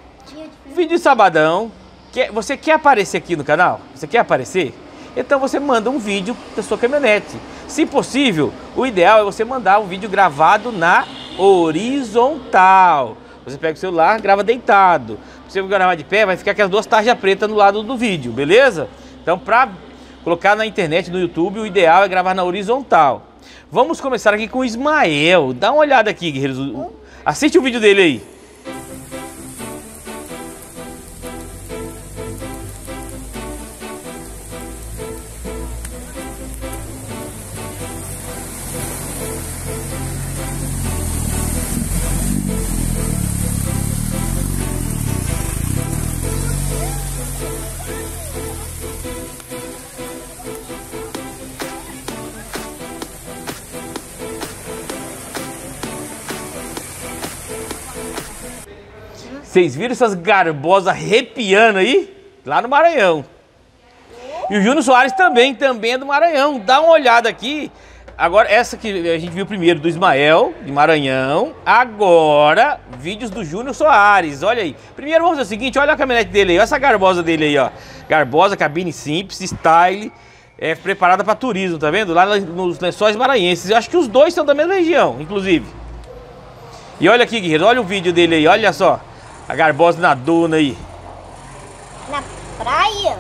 Vídeo sabadão. Quer, você quer aparecer aqui no canal? Você quer aparecer? Então você manda um vídeo da sua caminhonete. Se possível, o ideal é você mandar um vídeo gravado na horizontal. Você pega o celular, grava deitado. Se você gravar de pé, vai ficar aquelas duas tarjas pretas no lado do vídeo, beleza? Então, para colocar na internet, no YouTube, o ideal é gravar na horizontal. Vamos começar aqui com o Ismael. Dá uma olhada aqui, guerreiros. Assiste o vídeo dele aí. Vocês viram essas garbosas arrepiando aí? Lá no Maranhão. E o Júnior Soares também, também é do Maranhão. Dá uma olhada aqui. Agora, essa que a gente viu primeiro do Ismael, de Maranhão. Agora, vídeos do Júnior Soares. Olha aí. Primeiro vamos fazer o seguinte, olha a caminhonete dele aí. Olha essa garbosa dele aí, ó. Garbosa, cabine simples, style. É preparada para turismo, tá vendo? Lá nos lençóis maranhenses. Eu acho que os dois são da mesma região, inclusive. E olha aqui, guerreiro. Olha o vídeo dele aí, olha só. A garbosa na duna aí. Na praia?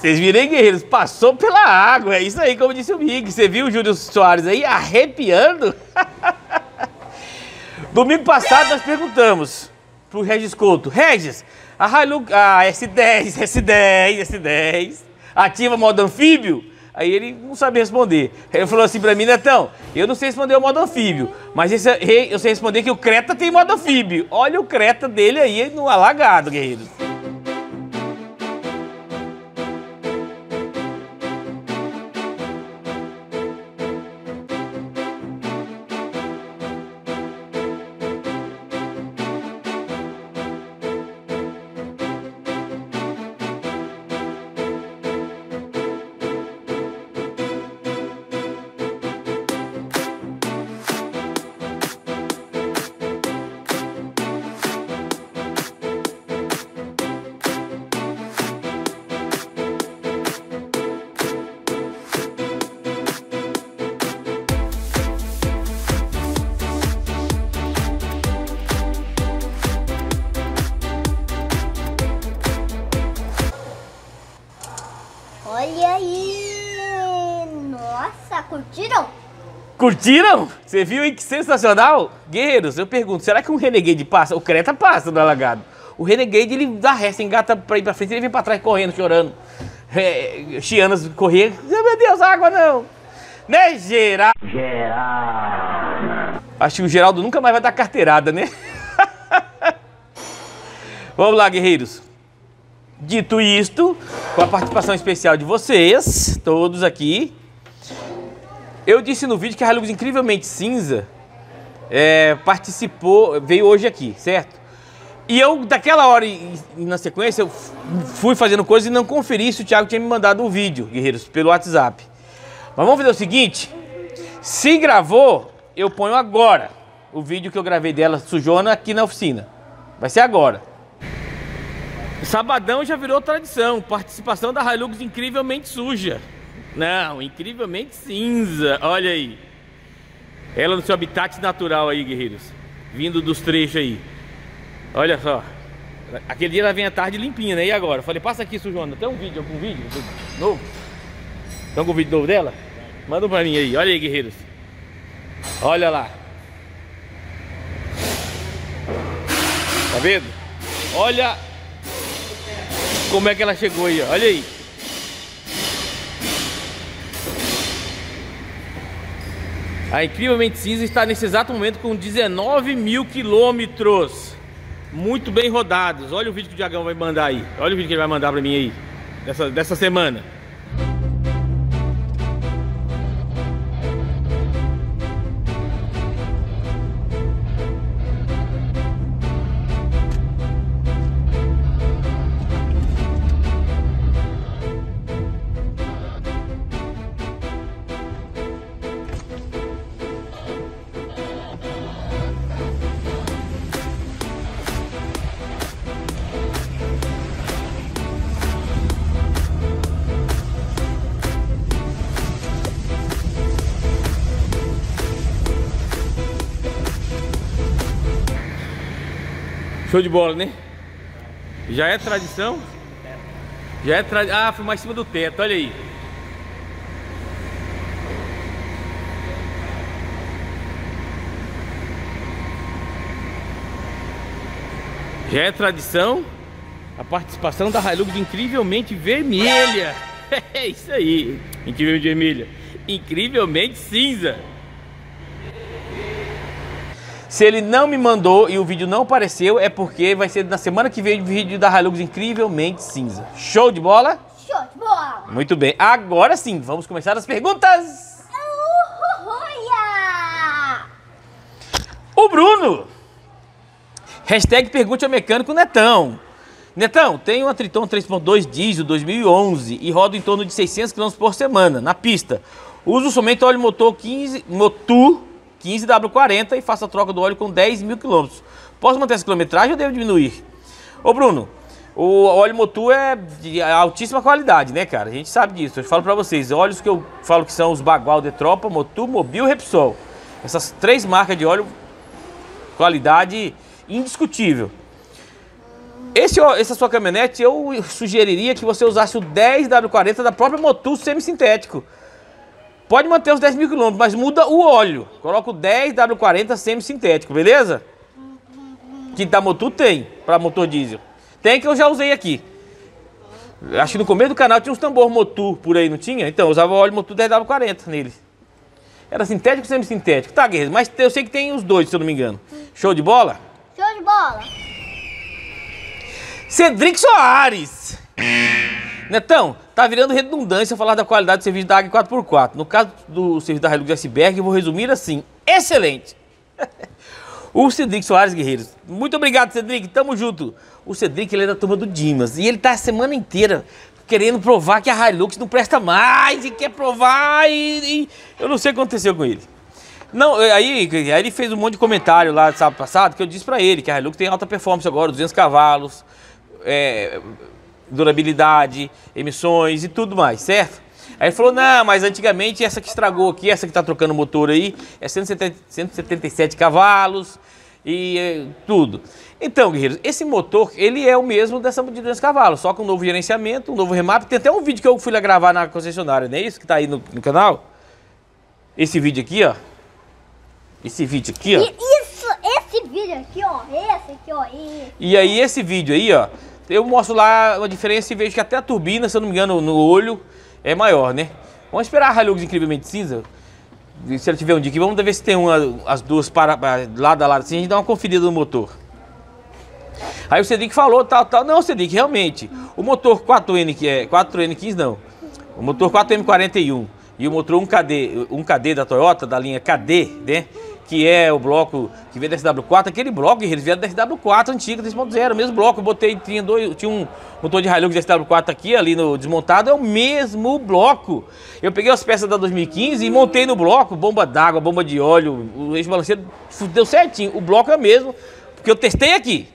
Vocês viram aí, guerreiros? Passou pela água. É isso aí, como disse o Miguel. Você viu o Júlio Soares aí arrepiando? Domingo passado nós perguntamos pro Regis Couto. Regis, a Hilux, a S dez, S dez, S dez, ativa modo anfíbio? Aí ele não sabia responder. Ele falou assim pra mim, Netão, eu não sei responder o modo anfíbio, mas esse, eu sei responder que o Creta tem modo anfíbio. Olha o Creta dele aí no alagado, guerreiros. Curtiram? Curtiram? Você viu, hein? Que sensacional. Guerreiros, eu pergunto, será que um Renegade passa? O Creta passa do alagado. O Renegade, ele dá ré, se engata pra ir pra frente, ele vem pra trás correndo, chorando. É, chianas correr. Meu Deus, água não. Né, Geraldo? Geraldo. Acho que o Geraldo nunca mais vai dar carteirada, né? Vamos lá, guerreiros. Dito isto, com a participação especial de vocês, todos aqui. Eu disse no vídeo que a Hilux Incrivelmente Cinza é, participou, veio hoje aqui, certo? E eu, daquela hora e, e na sequência, eu fui fazendo coisas e não conferi se o Thiago tinha me mandado um vídeo, guerreiros, pelo WhatsApp. Mas vamos fazer o seguinte, se gravou, eu ponho agora o vídeo que eu gravei dela sujona aqui na oficina. Vai ser agora. Sabadão já virou tradição, participação da Hilux incrivelmente suja. Não, incrivelmente cinza, olha aí. Ela no seu habitat natural aí, guerreiros. Vindo dos trechos aí. Olha só. Aquele dia ela vem à tarde limpinha, né? E agora? Eu falei, passa aqui, sujona. Tem um vídeo, algum vídeo novo? Tem algum vídeo novo dela? Manda um pra mim aí, olha aí, guerreiros. Olha lá. Tá vendo? Olha como é que ela chegou aí, ó. Olha aí. A Incrivelmente Cinza está nesse exato momento com dezenove mil quilômetros. Muito bem rodados. Olha o vídeo que o Diagão vai mandar aí. Olha o vídeo que ele vai mandar pra mim aí. Dessa, dessa semana. Show de bola, né? Já é tradição? Já é tradição. Ah, filmar em cima do teto, olha aí. Já é tradição a participação da Hilux incrivelmente vermelha. É isso aí. Incrivelmente vermelha. Incrivelmente cinza. Se ele não me mandou e o vídeo não apareceu, é porque vai ser na semana que vem o vídeo da Hilux Incrivelmente Cinza. Show de bola? Show de bola! Muito bem, agora sim, vamos começar as perguntas! Uhuhuia! O Bruno! Hashtag pergunte ao mecânico Netão. Netão, tem uma Triton três ponto dois diesel dois mil e onze e roda em torno de seiscentos quilômetros por semana na pista. Uso somente óleo motor quinze, Motul quinze W quarenta e faço a troca do óleo com dez mil quilômetros. Posso manter essa quilometragem ou devo diminuir? Ô Bruno, o óleo Motul é de altíssima qualidade, né, cara? A gente sabe disso. Eu falo pra vocês, óleos que eu falo que são os Bagual de Tropa, Motul, Mobil e Repsol. Essas três marcas de óleo, qualidade indiscutível. Esse, essa sua caminhonete, eu sugeriria que você usasse o dez W quarenta da própria Motul semissintético. Pode manter os dez mil quilômetros, mas muda o óleo. Coloca o dez W quarenta semissintético, beleza? Que da Motul tem, para motor diesel. Tem que eu já usei aqui. Acho que no começo do canal tinha uns tambor Motul por aí, não tinha? Então, eu usava óleo Motul dez W quarenta nele. Era sintético ou semissintético? Tá, guerreiro, mas eu sei que tem os dois, se eu não me engano. Show de bola? Show de bola! Cedric Soares! Netão, tá virando redundância falar da qualidade do serviço da Águia quatro por quatro. No caso do serviço da Hilux Iceberg, eu vou resumir assim. Excelente! O Cedric Soares, guerreiros. Muito obrigado, Cedric. Tamo junto. O Cedric, ele é da turma do Dimas. E ele tá a semana inteira querendo provar que a Hilux não presta mais. E quer provar e... e... eu não sei o que aconteceu com ele. Não, aí, aí ele fez um monte de comentário lá sábado passado que eu disse pra ele que a Hilux tem alta performance agora, duzentos cavalos. É... durabilidade, emissões e tudo mais, certo? Aí ele falou, não, mas antigamente essa que estragou aqui, essa que tá trocando o motor aí, é cento e setenta e sete cavalos e é, tudo. Então, guerreiros, esse motor, ele é o mesmo dessa de duzentos cavalos, só com um novo gerenciamento, um novo remap. Tem até um vídeo que eu fui lá gravar na concessionária, não é isso que tá aí no, no canal? Esse vídeo aqui, ó. Esse vídeo aqui, ó. E isso, esse vídeo aqui, ó. Esse aqui, ó. Esse. E aí, esse vídeo aí, ó. Eu mostro lá uma diferença e vejo que até a turbina, se eu não me engano, no olho é maior, né? Vamos esperar a Hilux incrivelmente cinza. Se ela tiver um dia aqui, vamos ver se tem uma, as duas para, lado a lado assim, a gente dá uma conferida no motor. Aí o Cedric falou, tal, tal. Não, Cedric, realmente, o motor quatro N, que é quatro N quinze, não. O motor quatro M quarenta e um e o motor um K D, um K D da Toyota, da linha K D, né? Que é o bloco que veio da S W quatro, aquele bloco, eles vieram da S W quatro antiga, três ponto zero, mesmo bloco. Eu botei, tinha, dois, tinha um motor de Hilux da S W quatro aqui, ali no desmontado, é o mesmo bloco. Eu peguei as peças da dois mil e quinze e montei no bloco, bomba d'água, bomba de óleo, o eixo balanceiro, deu certinho. O bloco é o mesmo, porque eu testei aqui.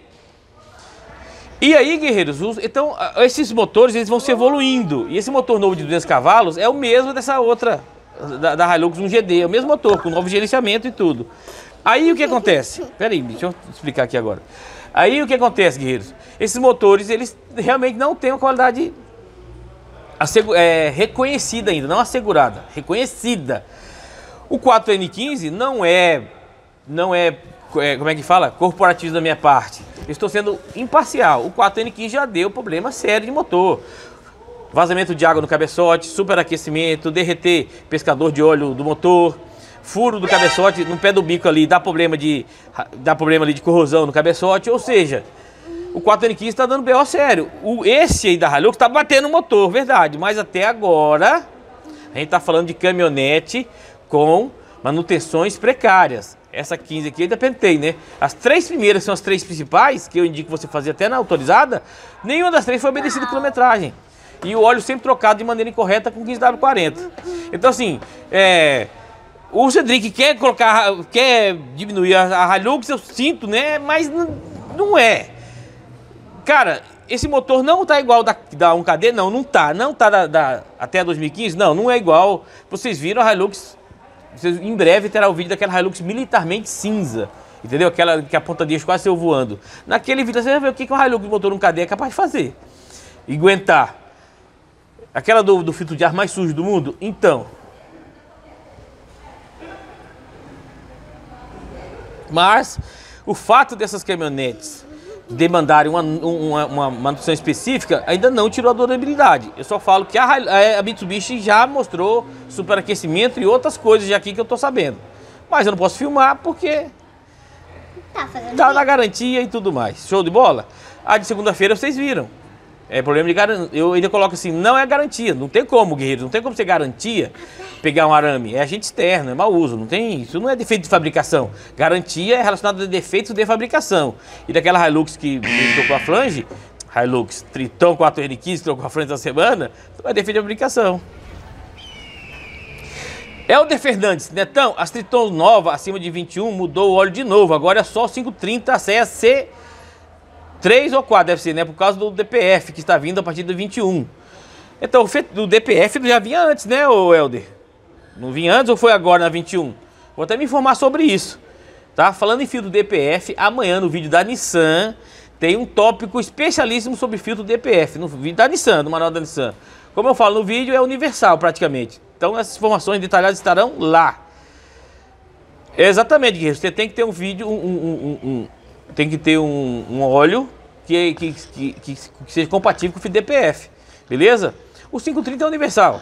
E aí, guerreiros, então, esses motores, eles vão se evoluindo. E esse motor novo de duzentos cavalos é o mesmo dessa outra... Da, da Hilux um G D, é o mesmo motor, com novo gerenciamento e tudo. Aí o que acontece? Pera aí, deixa eu explicar aqui agora. Aí o que acontece, guerreiros? Esses motores, eles realmente não têm uma qualidade é, reconhecida ainda, não assegurada, reconhecida. O quatro N quinze não é, não é, é, como é que fala? Corporativo da minha parte. Eu estou sendo imparcial. O quatro N quinze já deu problema sério de motor. Vazamento de água no cabeçote, superaquecimento, derreter pescador de óleo do motor, furo do cabeçote no pé do bico ali, dá problema de, dá problema ali de corrosão no cabeçote. Ou seja, o quatro N quinze está dando B O sério. O, esse aí da Hilux está batendo o motor, verdade. Mas até agora, a gente está falando de caminhonete com manutenções precárias. Essa quinze aqui eu ainda pentei, né? As três primeiras são as três principais, que eu indico você fazer até na autorizada. Nenhuma das três foi obedecida quilometragem. E o óleo sempre trocado de maneira incorreta com quinze W quarenta. Então, assim, é, o Cedric quer colocar, quer diminuir a, a Hilux, eu sinto, né? Mas não é. Cara, esse motor não tá igual da, da um K D, não, não tá. Não tá da, da, até dois mil e quinze, não, não é igual. Vocês viram a Hilux, vocês, em breve terá o vídeo daquela Hilux militarmente cinza. Entendeu? Aquela que a ponta de eixo quase saiu voando. Naquele vídeo, você vai ver o que, que o Hilux motor um K D é capaz de fazer. E aguentar. Aquela do, do filtro de ar mais sujo do mundo? Então. Mas o fato dessas caminhonetes demandarem uma, uma, uma manutenção específica ainda não tirou a durabilidade. Eu só falo que a, a Mitsubishi já mostrou superaquecimento e outras coisas já aqui que eu tô sabendo. Mas eu não posso filmar porque tá, tá na garantia e tudo mais. Show de bola? A de segunda-feira vocês viram. É problema de garantia. Eu ainda coloco assim, não é garantia. Não tem como, guerreiro. Não tem como ser garantia pegar um arame. É agente externo, é mau uso. Não tem isso. Não é defeito de fabricação. Garantia é relacionada a defeitos de fabricação. E daquela Hilux que trocou a flange, Hilux Triton quatro N quinze trocou a flange da semana, não é defeito de fabricação. Helder Fernandes, Netão, as Triton nova acima de vinte e um mudou o óleo de novo. Agora é só cinco trinta C S C. três ou quatro deve ser, né? Por causa do D P F que está vindo a partir do vinte e um. Então, o D P F já vinha antes, né, ô Helder? Não vinha antes ou foi agora na vinte e um? Vou até me informar sobre isso, tá? Falando em filtro D P F, amanhã no vídeo da Nissan tem um tópico especialíssimo sobre filtro D P F. No vídeo da Nissan, no manual da Nissan. Como eu falo no vídeo, é universal praticamente. Então, essas informações detalhadas estarão lá. É exatamente, Guilherme. Você tem que ter um vídeo, um... um, um, um Tem que ter um, um óleo que, que, que, que seja compatível com o filtro D P F, beleza? O cinco trinta é universal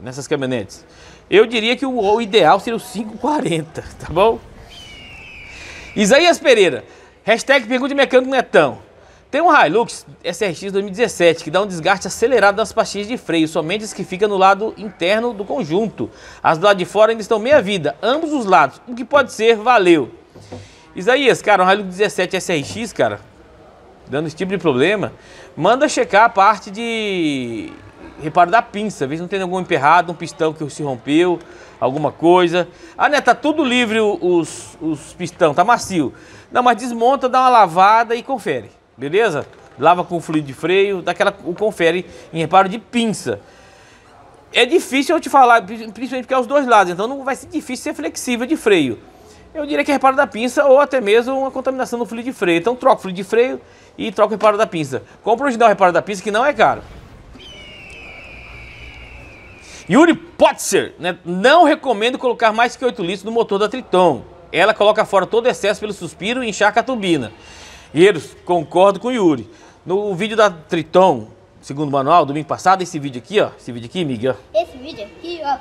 nessas caminhonetes. Eu diria que o, o ideal seria o cinco quarenta, tá bom? Isaías Pereira, hashtag pergunta mecânico Netão. Tem um Hilux S R X dois mil e dezessete que dá um desgaste acelerado nas pastilhas de freio, somente as que ficam no lado interno do conjunto. As do lado de fora ainda estão meia vida, ambos os lados, o que pode ser, valeu. Isaías, cara, um Hilux dezessete S R X, cara, dando esse tipo de problema, manda checar a parte de reparo da pinça, ver se não tem algum emperrado, um pistão que se rompeu, alguma coisa. Ah, né, tá tudo livre os, os pistão, tá macio. Não, mas desmonta, dá uma lavada e confere, beleza? Lava com fluido de freio, dá aquela, o confere em reparo de pinça. É difícil eu te falar, principalmente porque é os dois lados, então não vai ser difícil ser flexível de freio. Eu diria que é reparo da pinça ou até mesmo uma contaminação no fluido de freio. Então troca o fluido de freio e troca o reparo da pinça. Compra o original reparo da pinça, que não é caro. Yuri Potser, né? Não recomendo colocar mais que oito litros no motor da Triton. Ela coloca fora todo excesso pelo suspiro e encharca a turbina. Hieros, concordo com o Yuri. No vídeo da Triton, segundo o manual, domingo passado, esse vídeo aqui, ó. Esse vídeo aqui, Miguel. Esse vídeo aqui, ó.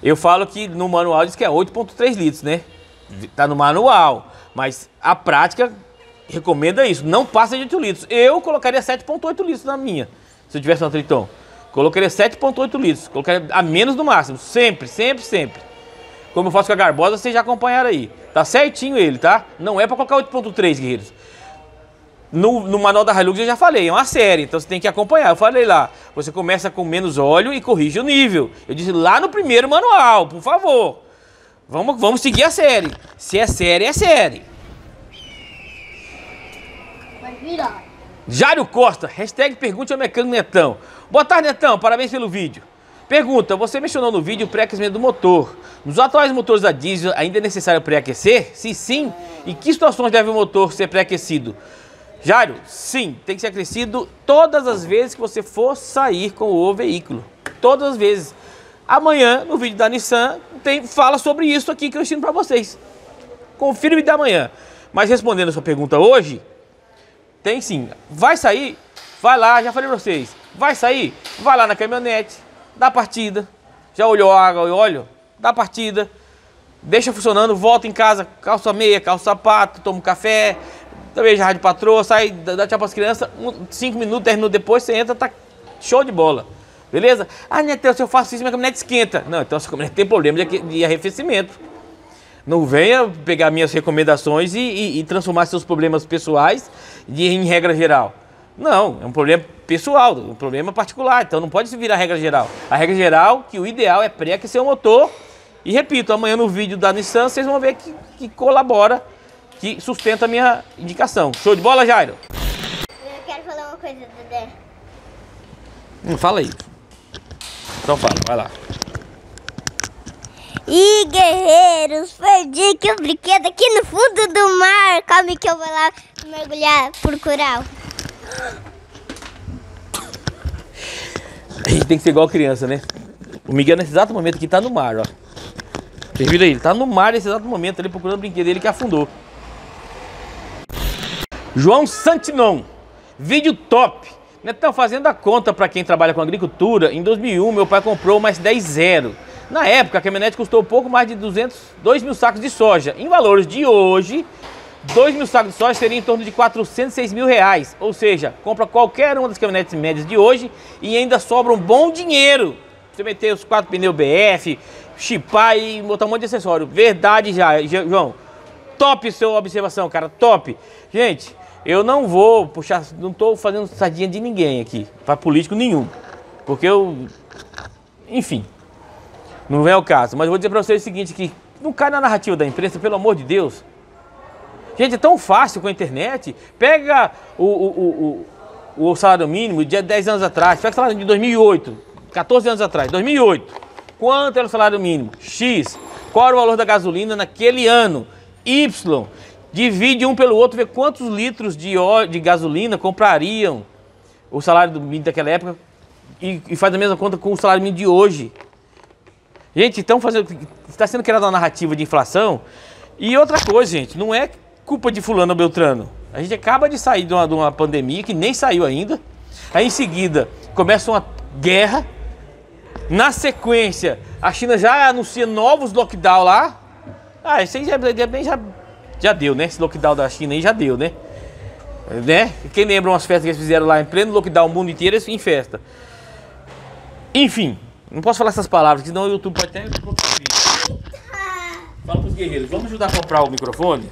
Eu falo que no manual diz que é oito ponto três litros, né? Tá no manual, mas a prática recomenda isso. Não passa de oito litros. Eu colocaria sete ponto oito litros na minha, se eu tivesse uma Triton. Colocaria sete ponto oito litros. Colocaria a menos do máximo. Sempre, sempre, sempre. Como eu faço com a Garbosa, vocês já acompanharam aí. Tá certinho ele, tá? Não é pra colocar oito ponto três, guerreiros. No, no manual da Hilux eu já falei, é uma série, então você tem que acompanhar. Eu falei lá, você começa com menos óleo e corrige o nível. Eu disse lá no primeiro manual, por favor. Vamos, vamos seguir a série. Se é série, é série. Vai virar. Jário Costa, hashtag pergunte ao mecânico Netão. Boa tarde, Netão, parabéns pelo vídeo. Pergunta, você mencionou no vídeo o pré-aquecimento do motor. Nos atuais motores a diesel ainda é necessário pré-aquecer? Se sim, em que situações deve o motor ser pré-aquecido? Jário, sim, tem que ser aquecido todas as vezes que você for sair com o veículo. Todas as vezes. Amanhã, no vídeo da Nissan, tem, fala sobre isso aqui que eu ensino para vocês. Confirme da manhã. Mas respondendo a sua pergunta hoje... Tem sim. Vai sair? Vai lá, já falei pra vocês. Vai sair? Vai lá na caminhonete, dá partida. Já olhou água e óleo? Dá partida. Deixa funcionando, volta em casa, calça meia, calça sapato, toma um café, também já de patroa, sai, dá tchau pras crianças, cinco minutos, dez minutos depois você entra, tá show de bola. Beleza? Ah, Netão, se eu faço isso, minha caminhonete esquenta. Não, então sua caminhonete tem problema de, de arrefecimento. Não venha pegar minhas recomendações e, e, e transformar seus problemas pessoais de, em regra geral. Não, é um problema pessoal, um problema particular, então não pode se virar regra geral. A regra geral, que o ideal é pré-aquecer o motor. E repito, amanhã no vídeo da Nissan, vocês vão ver que, que colabora, que sustenta a minha indicação. Show de bola, Jairo? Eu quero falar uma coisa, Dedé. Hum, fala aí. Então fala, vai lá. E guerreiros, perdi que o brinquedo aqui no fundo do mar. Calma que eu vou lá mergulhar, procurar. A gente tem que ser igual criança, né? O Miguel nesse exato momento aqui tá no mar, ó. Vocês viram aí? Ele tá no mar nesse exato momento ali procurando o brinquedo dele que afundou. João Santinon, vídeo top. Netão, fazendo a conta pra quem trabalha com agricultura, em dois mil e um meu pai comprou uma S dez zero. Na época, a caminhonete custou pouco mais de duzentos, dois mil sacos de soja. Em valores de hoje, dois mil sacos de soja seria em torno de quatrocentos e seis mil reais. Ou seja, compra qualquer uma das caminhonetes médias de hoje e ainda sobra um bom dinheiro. Você meter os quatro pneus B F, chipar e botar um monte de acessório. Verdade, já, João. Top sua observação, cara. Top. Gente, eu não vou puxar, não tô fazendo sardinha de ninguém aqui. Para político nenhum. Porque eu... Enfim. Não é o caso, mas eu vou dizer pra vocês o seguinte, que não cai na narrativa da imprensa, pelo amor de Deus. Gente, é tão fácil com a internet. Pega o, o, o, o salário mínimo de dez anos atrás, pega o salário de dois mil e oito, quatorze anos atrás, dois mil e oito. Quanto era o salário mínimo? X. Qual era o valor da gasolina naquele ano? Y. Divide um pelo outro, vê quantos litros de, óleo, de gasolina comprariam o salário do mínimo daquela época e, e faz a mesma conta com o salário mínimo de hoje. Gente, então está sendo criada uma narrativa de inflação. E outra coisa, gente, não é culpa de fulano ou beltrano. A gente acaba de sair de uma, de uma pandemia que nem saiu ainda. Aí em seguida começa uma guerra. Na sequência, a China já anuncia novos lockdown lá. Ah, isso aí já, já, já deu, né? Esse lockdown da China aí já deu, né? né? Quem lembra umas festas que eles fizeram lá em pleno lockdown o mundo inteiro, eles em festa. Enfim. Não posso falar essas palavras, senão o YouTube pode até me proibir. Fala pros guerreiros, vamos ajudar a comprar o microfone?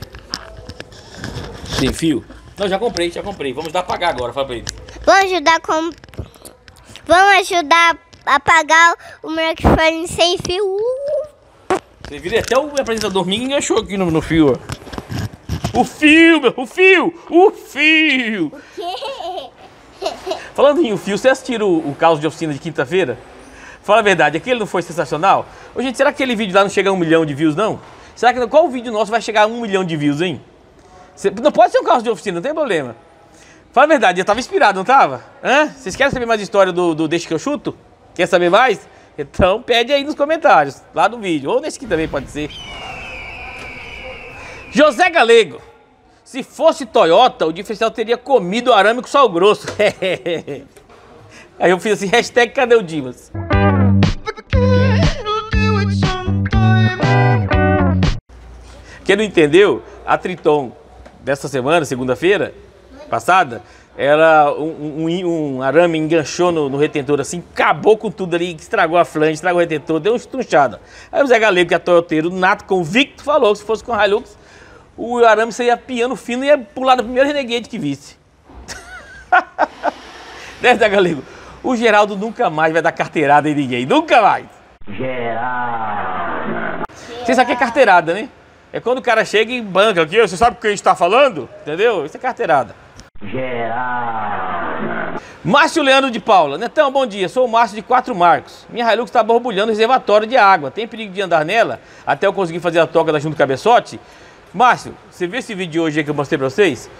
Sem fio? Não, já comprei, já comprei. Vamos ajudar a pagar agora, fala pra eles. Vamos ajudar a com... Vamos ajudar a pagar o microfone sem fio. Você vira até o apresentador me enganchou aqui no, no fio, ó. O fio, o fio, o fio. O quê? Falando em o fio, você assistiu o, o caos de oficina de quinta-feira? Fala a verdade, aquele não foi sensacional? Ô, gente, será que aquele vídeo lá não chega a um milhão de views, não? Será que qual vídeo nosso vai chegar a um milhão de views, hein? Cê, não pode ser um carro de oficina, não tem problema. Fala a verdade, eu tava inspirado, não tava? Hã? Vocês querem saber mais de história do, do Deixa Que Eu Chuto? Quer saber mais? Então pede aí nos comentários, lá no vídeo. Ou nesse aqui também pode ser. José Galego. Se fosse Toyota, o diferencial teria comido arame com sal grosso. Aí eu fiz assim, hashtag cadê o Dimas? Quem não entendeu, a Triton dessa semana, segunda-feira passada, ela, um, um, um arame enganchou no, no retentor assim, acabou com tudo ali, estragou a flange, estragou o retentor, deu uma estunchada. Aí o Zé Galego, que é toyoteiro nato, convicto, falou que se fosse com a Hilux, o arame saía piano fino e ia pular do primeiro Renegade que visse. Né, Zé Galego? O Geraldo nunca mais vai dar carteirada em ninguém, nunca mais. Geraldo. Você sabe que é carteirada, né? É quando o cara chega e banca aqui, você sabe o que a gente tá falando? Entendeu? Isso é carteirada. Geraldo. Márcio Leandro de Paula. Netão, bom dia. Sou o Márcio de Quatro Marcos. Minha Hilux tá borbulhando o reservatório de água. Tem perigo de andar nela até eu conseguir fazer a toca da junta do cabeçote? Márcio, você viu esse vídeo de hoje que eu mostrei pra vocês?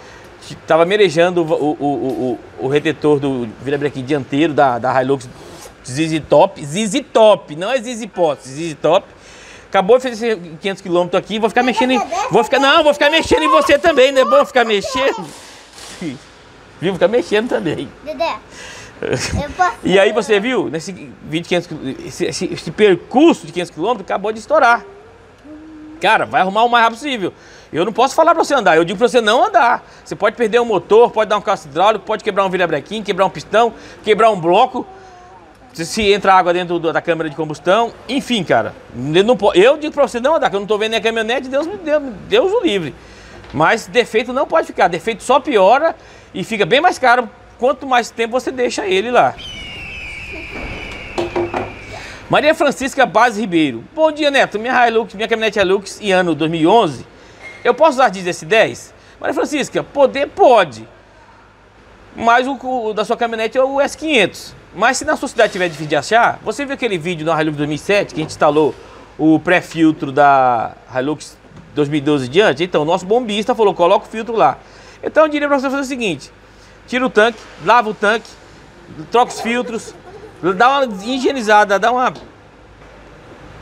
Tava merejando o, o, o, o, o retentor do virabrequim dianteiro da, da Hilux Z Z Top. Z Z Top, não é Z Z Pot, Z Z Top. Acabou de fazer quinhentos quilômetros aqui, vou ficar mexendo em... Vou ficar, não, vou ficar mexendo em você também, não é bom ficar mexendo? Viu? Ficar mexendo também. Dedé, eu posso... E aí você viu, nesse vídeo de quinhentos quilômetros, esse, esse, esse percurso de quinhentos quilômetros acabou de estourar. Cara, vai arrumar o mais rápido possível. Eu não posso falar pra você andar, eu digo pra você não andar. Você pode perder um motor, pode dar um cálcio hidráulico, pode quebrar um virabrequim, quebrar um pistão, quebrar um bloco. Se entra água dentro da câmara de combustão, enfim, cara, eu, não, eu digo pra você não andar, que eu não tô vendo nem a caminhonete, Deus, Deus, Deus o livre. Mas defeito não pode ficar, defeito só piora e fica bem mais caro quanto mais tempo você deixa ele lá. Maria Francisca Base Ribeiro. Bom dia, Neto, minha Hilux, minha caminhonete Hilux e ano dois mil e onze, eu posso usar de S dez? Maria Francisca, poder pode, mas o, o da sua caminhonete é o S quinhentos. Mas se na sua cidade tiver difícil de achar, você viu aquele vídeo na Hilux dois mil e sete que a gente instalou o pré-filtro da Hilux dois mil e doze diante? Então, o nosso bombista falou, coloca o filtro lá. Então, eu diria para você fazer o seguinte, tira o tanque, lava o tanque, troca os filtros, dá uma higienizada, dá uma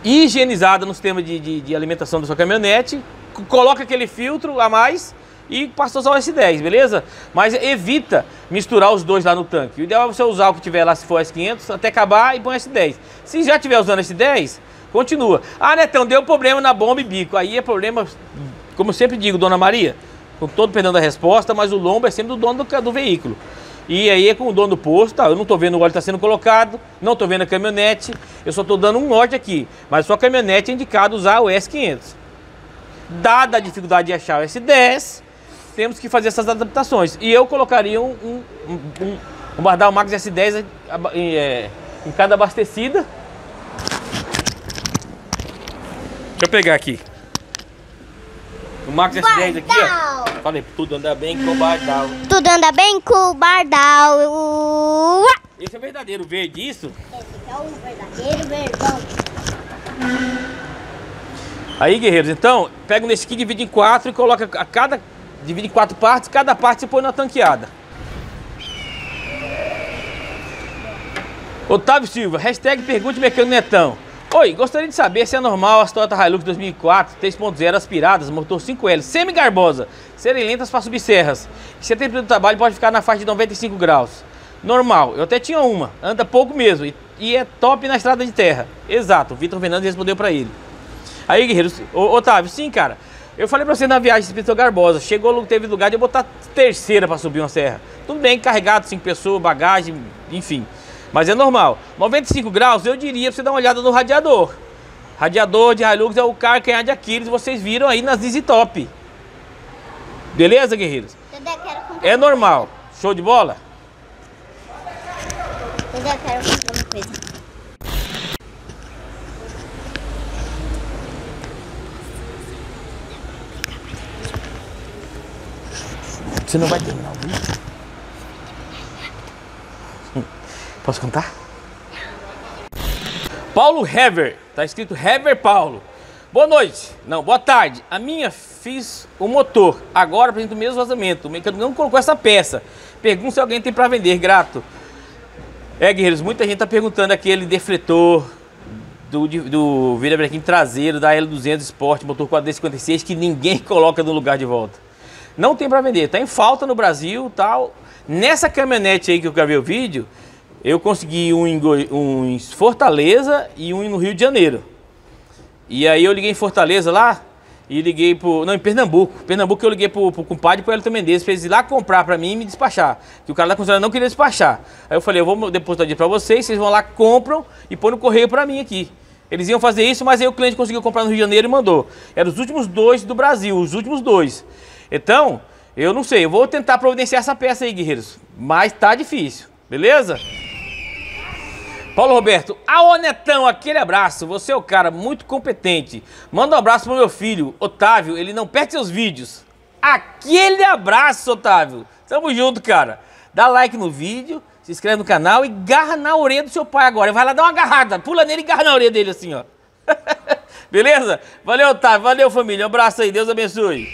higienizada no sistema de, de, de alimentação da sua caminhonete, coloca aquele filtro a mais e passou só o S dez, beleza? Mas evita misturar os dois lá no tanque. O ideal é você usar o que tiver lá, se for S quinhentos, até acabar e põe S dez. Se já estiver usando S dez, continua. Ah, Netão, deu problema na bomba e bico. Aí é problema, como eu sempre digo, Dona Maria, com todo perdão da resposta, mas o lombo é sempre do dono do, do veículo. E aí é com o dono do posto, tá? Eu não tô vendo o óleo tá sendo colocado, não tô vendo a caminhonete, eu só tô dando um norte aqui. Mas só a caminhonete é indicado usar o S quinhentos. Dada a dificuldade de achar o S dez... temos que fazer essas adaptações. E eu colocaria um, um, um, um, um Bardal Max S dez em, é, em cada abastecida. Deixa eu pegar aqui. O Max Bardal. S dez aqui, ó. Falei, tudo anda bem com o Bardal. Tudo anda bem com o Bardal. Uá! Esse é o verdadeiro verde, isso? Esse é o verdadeiro verdão. Aí, guerreiros, então, pega nesse aqui, divide em quatro e coloca a cada... Divide em quatro partes, cada parte você põe na tanqueada. Otávio Silva, hashtag pergunte mecânico Netão. Oi, gostaria de saber se é normal as Toyota Hilux dois mil e quatro, três ponto zero aspiradas, motor cinco L, semi-garbosa, serem lentas para subir serras. Se a temperatura do trabalho pode ficar na faixa de noventa e cinco graus. Normal, eu até tinha uma, anda pouco mesmo e, e é top na estrada de terra. Exato, o Vitor Fernandes respondeu para ele. Aí, guerreiro, Otávio, sim, cara. Eu falei pra você na viagem de Espírito Garbosa, chegou, teve lugar de eu botar terceira pra subir uma serra. Tudo bem, carregado, cinco pessoas, bagagem, enfim. Mas é normal. noventa e cinco graus, eu diria pra você dar uma olhada no radiador. Radiador de Hilux é o calcanhar de Aquiles, vocês viram aí nas Z Z Top. Beleza, guerreiros? Dedé, quero comprar. É normal. Show de bola? Dedé, quero comprar uma coisa. Você não vai terminar o vídeo? Hum. Posso contar? Paulo Hever, tá escrito Hever Paulo. Boa noite. Não, boa tarde. A minha fiz o motor. Agora apresento o mesmo vazamento. O mecânico não colocou essa peça. Pergunto se alguém tem para vender. Grato. É, guerreiros, muita gente está perguntando aquele defletor do, do virabrequim traseiro da L duzentos Sport, motor quatro D cinquenta e seis, que ninguém coloca no lugar de volta. Não tem para vender. Tá em falta no Brasil, tal. Nessa caminhonete aí que eu gravei o vídeo, eu consegui um em, um em Fortaleza e um no Rio de Janeiro. E aí eu liguei em Fortaleza lá e liguei pro... Não, em Pernambuco. Pernambuco eu liguei pro, pro compadre, pro Elton Mendes, pra eles ir lá comprar pra mim e me despachar. Que o cara da concessionária não queria despachar. Aí eu falei, eu vou depositar dinheiro pra vocês, vocês vão lá, compram e põem no correio pra mim aqui. Eles iam fazer isso, mas aí o cliente conseguiu comprar no Rio de Janeiro e mandou. Eram os últimos dois do Brasil, os últimos dois. Então, eu não sei, eu vou tentar providenciar essa peça aí, guerreiros. Mas tá difícil, beleza? Paulo Roberto, aô Netão, aquele abraço, você é um cara muito competente. Manda um abraço pro meu filho, Otávio, ele não perde seus vídeos. Aquele abraço, Otávio. Tamo junto, cara. Dá like no vídeo, se inscreve no canal e garra na orelha do seu pai agora. Vai lá dar uma agarrada, pula nele e garra na orelha dele assim, ó. Beleza? Valeu, Otávio, valeu, família. Um abraço aí, Deus abençoe.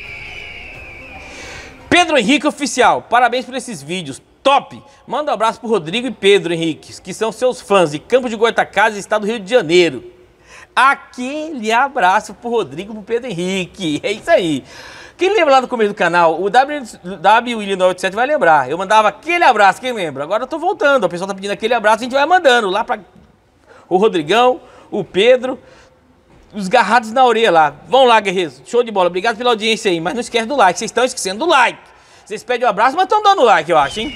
Pedro Henrique Oficial, parabéns por esses vídeos. Top! Manda um abraço pro Rodrigo e Pedro Henrique, que são seus fãs de Campo de Goitacazes, estado do Rio de Janeiro. Aquele abraço pro Rodrigo e pro Pedro Henrique. É isso aí. Quem lembra lá no começo do canal, o W W I nove sete vai lembrar. Eu mandava aquele abraço, quem lembra? Agora eu tô voltando, a pessoa tá pedindo aquele abraço, a gente vai mandando lá pra o Rodrigão, o Pedro, os garrados na orelha lá. Vão lá, guerreiros. Show de bola. Obrigado pela audiência aí, mas não esquece do like. Vocês estão esquecendo do like. Vocês pedem um abraço, mas estão dando like, eu acho, hein?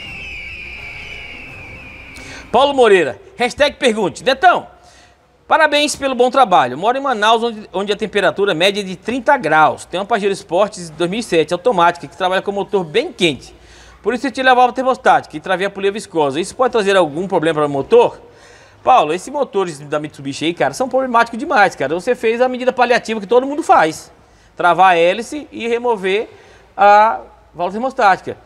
Paulo Moreira, hashtag pergunte. Netão, parabéns pelo bom trabalho. Moro em Manaus, onde, onde a temperatura média é de trinta graus. Tem uma Pajero Sport de dois mil e sete, automática, que trabalha com motor bem quente. Por isso eu tirei a válvula termostática e travei a polia viscosa. Isso pode trazer algum problema para o motor? Paulo, esses motores da Mitsubishi aí, cara, são problemáticos demais, cara. Você fez a medida paliativa que todo mundo faz. Travar a hélice e remover a válvula termostática.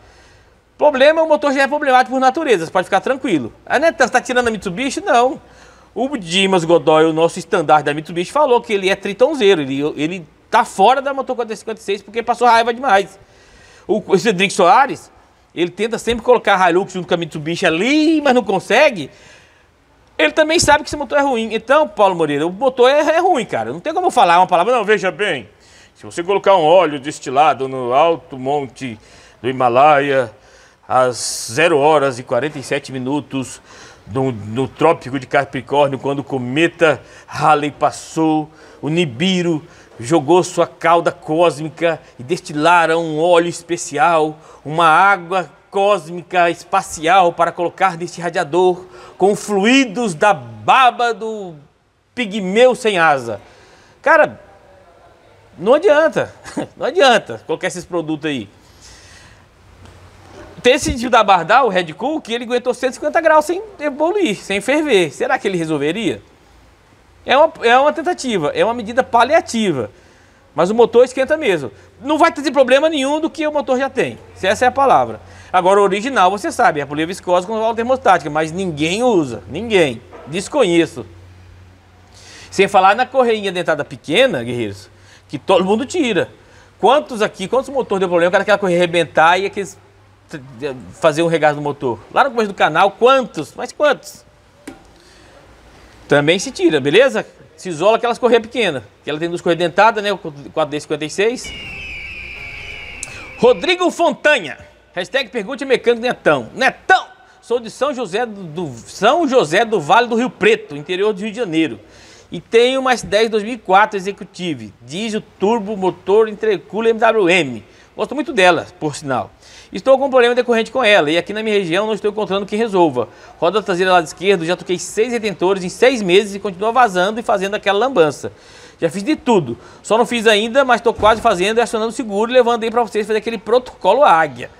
Problema, o motor já é problemático por natureza, você pode ficar tranquilo. A Netão, você tá tirando a Mitsubishi? Não. O Dimas Godoy, o nosso estandarte da Mitsubishi, falou que ele é tritonzeiro, ele, ele tá fora da motor quatrocentos e cinquenta e seis porque passou raiva demais. O, o Cedric Soares, ele tenta sempre colocar a Hilux junto com a Mitsubishi ali, mas não consegue. Ele também sabe que esse motor é ruim. Então, Paulo Moreira, o motor é, é ruim, cara. Não tem como falar uma palavra, não, veja bem. Se você colocar um óleo destilado no alto monte do Himalaia... às zero horas e quarenta e sete minutos, no, no Trópico de Capricórnio, quando o cometa Halley passou, o Nibiru jogou sua cauda cósmica e destilaram um óleo especial, uma água cósmica espacial para colocar neste radiador, com fluidos da baba do pigmeu sem asa. Cara, não adianta, não adianta colocar esses produtos aí. Tem esse tipo da Bardal, o Red Cool, que ele aguentou cento e cinquenta graus sem evoluir, sem ferver. Será que ele resolveria? É uma, é uma tentativa, é uma medida paliativa. Mas o motor esquenta mesmo. Não vai ter problema nenhum do que o motor já tem. Se essa é a palavra. Agora, o original, você sabe, é a polia viscosa com válvula termostática, mas ninguém usa, ninguém. Desconheço. Sem falar na correinha dentada pequena, guerreiros, que todo mundo tira. Quantos aqui, quantos motores deu problema, o cara quer correr arrebentar e aqueles... fazer um regaço no motor. Lá no começo do canal, quantos? Mas quantos? Também se tira, beleza? Se isola aquelas correias pequenas. Que ela tem duas correias dentadas, né? O quatro D cinquenta e seis. Rodrigo Fontanha. Hashtag pergunte mecânico Netão. Netão! Sou de São José do, do São José do Vale do Rio Preto, interior do Rio de Janeiro. E tenho uma S dez dois mil e quatro Executive. Diesel, turbo, motor, intercooler M W M. Gosto muito dela, por sinal. Estou com um problema decorrente com ela e aqui na minha região não estou encontrando quem resolva. Roda traseira lado esquerdo, já toquei seis retentores em seis meses e continua vazando e fazendo aquela lambança. Já fiz de tudo, só não fiz ainda, mas estou quase fazendo e acionando o seguro e levando aí para vocês fazer aquele protocolo Águia.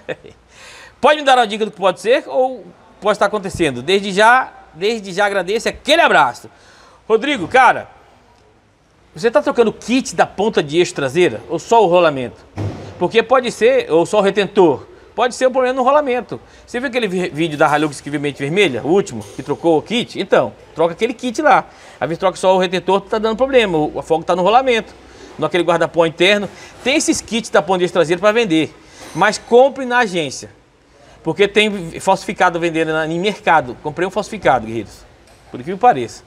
Pode me dar uma dica do que pode ser ou pode estar acontecendo? Desde já, desde já agradeço, aquele abraço. Rodrigo, cara, você está trocando o kit da ponta de eixo traseira ou só o rolamento? Porque pode ser, ou só o retentor. Pode ser um problema no rolamento. Você viu aquele vídeo da Hilux que viu mente vermelha? O último, que trocou o kit? Então, troca aquele kit lá. Às vezes troca só o retentor, tá dando problema. O fogo tá no rolamento. naquele guarda-pó interno. Tem esses kits taponeiro traseiro para vender, mas compre na agência, porque tem falsificado vendendo em mercado. Comprei um falsificado, guerreiros, por que me pareça.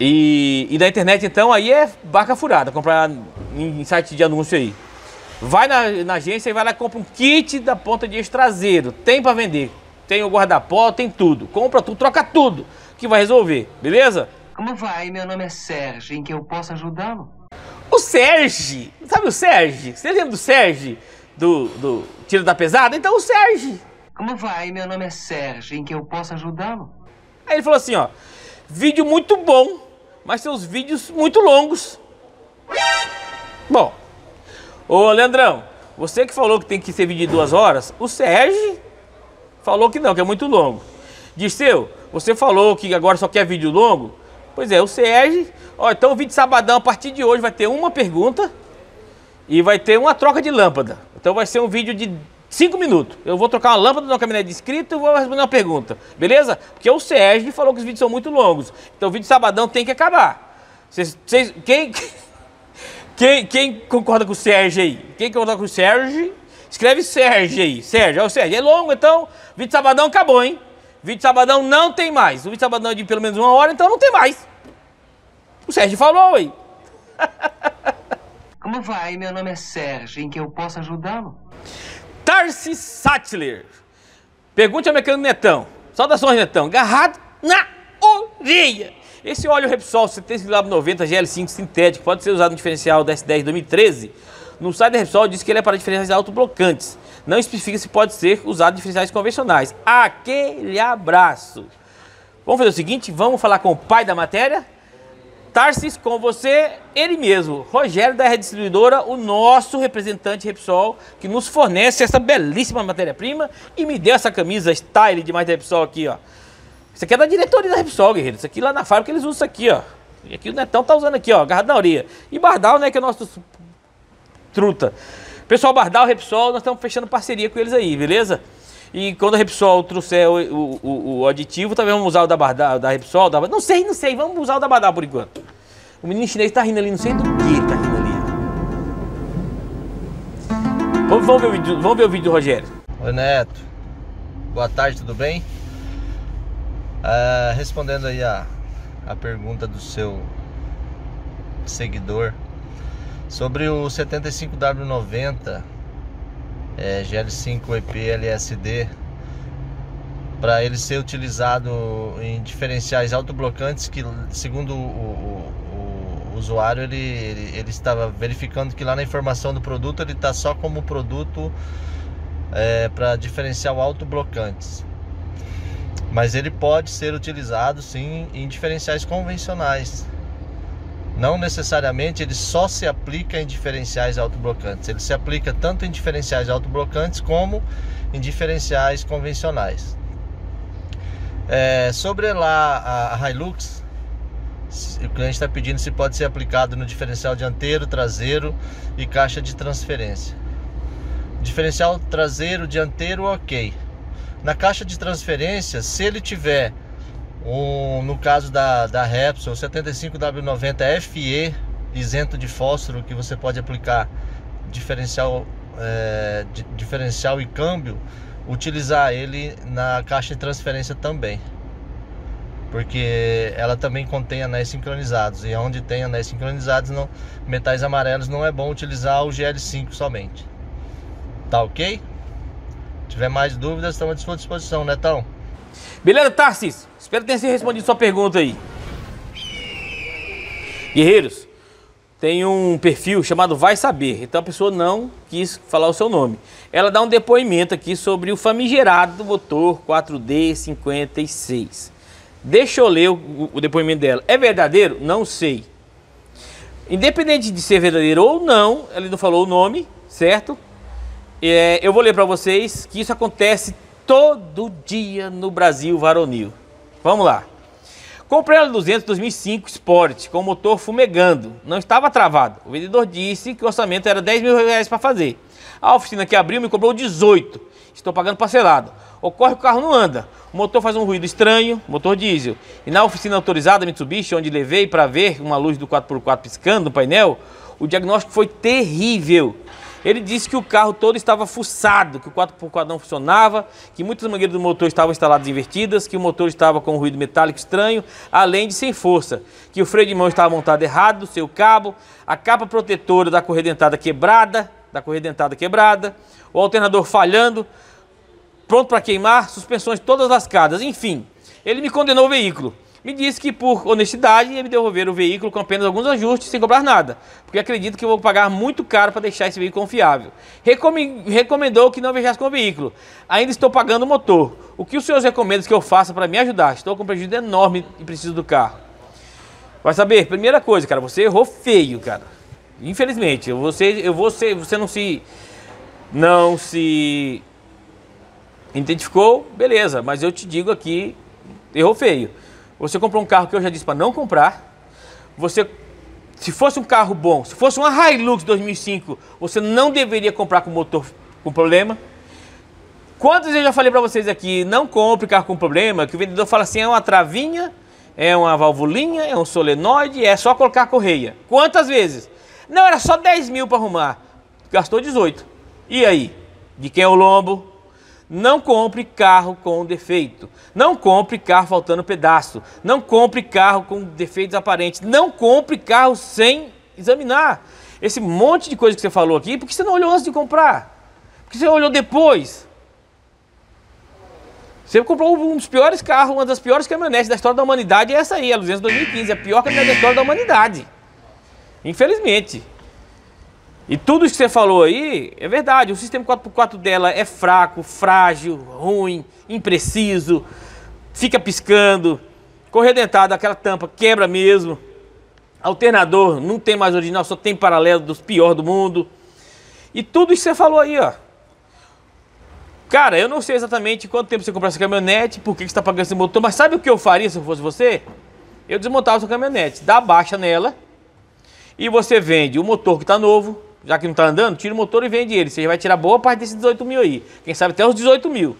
E, e da internet, então, aí é barca furada, comprar em site de anúncio aí. Vai na, na agência e vai lá e compra um kit da ponta de eixo traseiro. Tem para vender. Tem o guarda-pó, tem tudo. Compra tudo, troca tudo, que vai resolver, beleza? Como vai? Meu nome é Sérgio, em que eu posso ajudá-lo? O Sérgio! Sabe o Sérgio? Você lembra do Sérgio? Do, do Tiro da Pesada? Então o Sérgio! Como vai? Meu nome é Sérgio, em que eu posso ajudá-lo? Aí ele falou assim, ó. Vídeo muito bom, mas tem uns vídeos muito longos. Bom, ô Leandrão, você que falou que tem que ser vídeo de duas horas, o Sérgio falou que não, que é muito longo. Disseu, você falou que agora só quer vídeo longo? Pois é, o Sérgio, ó, então o vídeo de sabadão a partir de hoje vai ter uma pergunta e vai ter uma troca de lâmpada. Então vai ser um vídeo de cinco minutos. Eu vou trocar uma lâmpada na caminhonete de inscrito e vou responder uma pergunta, beleza? Porque o Sérgio falou que os vídeos são muito longos. Então o vídeo de sabadão tem que acabar. Cês, cês, quem, quem, quem concorda com o Sérgio aí? Quem concorda com o Sérgio? Escreve Sérgio aí. Sérgio, é o Sérgio. É longo, então vídeo de sabadão acabou, hein? Vídeo de sabadão não tem mais. O vídeo de sabadão é de pelo menos uma hora, então não tem mais. O Sérgio falou aí. Como vai? Meu nome é Sérgio, em que eu posso ajudá-lo? Tarsi Sattler. Pergunte ao mecânico Netão. Saudações, Netão. Garrado na orelha. Esse óleo Repsol setenta e cinco noventa G L cinco sintético pode ser usado no diferencial da S dez dois mil e treze. No site da Repsol diz que ele é para diferenciais autoblocantes. Não especifica se pode ser usado em diferenciais convencionais. Aquele abraço. Vamos fazer o seguinte, vamos falar com o pai da matéria. Tarsis, com você, ele mesmo, Rogério da Redistribuidora, o nosso representante Repsol, que nos fornece essa belíssima matéria-prima e me deu essa camisa style demais da Repsol aqui, ó. Isso aqui é da diretoria da Repsol, guerreiro. Isso aqui lá na fábrica eles usam isso aqui, ó. E aqui o Netão tá usando aqui, ó, agarrado na orelha. E Bardal, né, que é o nosso truta. Pessoal, Bardal, Repsol, nós estamos fechando parceria com eles aí, beleza? E quando a Repsol trouxer o, o, o aditivo, também vamos usar o da, Bardal, da Repsol, da, não sei, não sei, vamos usar o da Bardal por enquanto. O menino chinês tá rindo ali, não sei do que ele tá rindo ali. Vamos, vamos, ver o vídeo, vamos ver o vídeo do Rogério. Oi, Neto, boa tarde, tudo bem? Uh, respondendo aí a, a pergunta do seu seguidor sobre o setenta e cinco W noventa, É, G L cinco E P L S D, para ele ser utilizado em diferenciais autoblocantes, que segundo o, o, o usuário ele, ele, ele estava verificando que lá na informação do produto ele está só como produto é, para diferencial autoblocantes, mas ele pode ser utilizado sim em diferenciais convencionais. Não necessariamente ele só se aplica em diferenciais autoblocantes. Ele se aplica tanto em diferenciais autoblocantes como em diferenciais convencionais. É, sobre lá a Hilux, o cliente está pedindo se pode ser aplicado no diferencial dianteiro, traseiro e caixa de transferência. Diferencial traseiro, dianteiro, ok. Na caixa de transferência, se ele tiver... Um, no caso da, da Repsol, setenta e cinco W noventa F E isento de fósforo, que você pode aplicar diferencial, é, di, diferencial e câmbio, utilizar ele na caixa de transferência também, porque ela também contém anéis sincronizados, e onde tem anéis sincronizados, não, metais amarelos, não é bom utilizar o G L cinco somente. Tá ok? Se tiver mais dúvidas, estamos à sua disposição, Netão. Beleza, Tarsis? Espero ter respondido sua pergunta aí. Guerreiros, tem um perfil chamado Vai Saber. Então a pessoa não quis falar o seu nome. Ela dá um depoimento aqui sobre o famigerado motor quatro D cinquenta e seis. Deixa eu ler o, o depoimento dela. É verdadeiro? Não sei. Independente de ser verdadeiro ou não, ela não falou o nome, certo? É, eu vou ler para vocês que isso acontece todo dia no Brasil varonil. Vamos lá. Comprei a L duzentos dois mil e cinco Sport com o motor fumegando. Não estava travado. O vendedor disse que o orçamento era dez mil reais para fazer. A oficina que abriu me cobrou dezoito. Estou pagando parcelado. Ocorre que o carro não anda. O motor faz um ruído estranho, motor diesel. E na oficina autorizada Mitsubishi, onde levei para ver uma luz do quatro por quatro piscando no painel, o diagnóstico foi terrível. Ele disse que o carro todo estava fuçado, que o quatro por quatro não funcionava, que muitas mangueiras do motor estavam instaladas invertidas, que o motor estava com um ruído metálico estranho, além de sem força, que o freio de mão estava montado errado, seu cabo, a capa protetora da correia dentada quebrada, da correia dentada quebrada, o alternador falhando, pronto para queimar, suspensões todas lascadas, enfim. Ele me condenou o veículo. Me disse que, por honestidade, ia me devolver o veículo com apenas alguns ajustes, sem cobrar nada, porque acredito que eu vou pagar muito caro para deixar esse veículo confiável. Recom- recomendou que não viajasse com o veículo. Ainda estou pagando o motor. O que os senhores recomendam que eu faça para me ajudar? Estou com um prejuízo enorme e preciso do carro. Vai saber, primeira coisa, cara, você errou feio, cara. Infelizmente, você, eu vou ser, você não se... não se... identificou, beleza, mas eu te digo aqui, errou feio. Você comprou um carro que eu já disse para não comprar. Você, se fosse um carro bom, se fosse uma Hilux dois mil e cinco, você não deveria comprar com motor com problema. Quantas eu já falei para vocês aqui, não compre carro com problema, que o vendedor fala assim, é uma travinha, é uma valvulinha, é um solenoide, é só colocar a correia. Quantas vezes? Não, era só dez mil para arrumar. Gastou dezoito. E aí? De quem é o lombo? Não compre carro com defeito. Não compre carro faltando pedaço. Não compre carro com defeitos aparentes. Não compre carro sem examinar. Esse monte de coisa que você falou aqui, porque você não olhou antes de comprar? Porque você olhou depois? Você comprou um dos piores carros, uma das piores caminhonetes da história da humanidade, é essa aí, a duzentos dois mil e quinze, a pior caminhonete da história da humanidade. Infelizmente. E tudo isso que você falou aí é verdade. O sistema quatro por quatro dela é fraco, frágil, ruim, impreciso, fica piscando, correia dentada, aquela tampa quebra mesmo, alternador não tem mais original, só tem paralelo dos piores do mundo. E tudo isso que você falou aí, ó. Cara, eu não sei exatamente quanto tempo você comprou essa caminhonete, por que você está pagando esse motor, mas sabe o que eu faria se eu fosse você? Eu desmontava sua caminhonete, dá baixa nela. E você vende o motor que está novo, já que não está andando, tira o motor e vende ele. Você vai tirar boa parte desses dezoito mil aí. Quem sabe até os dezoito mil.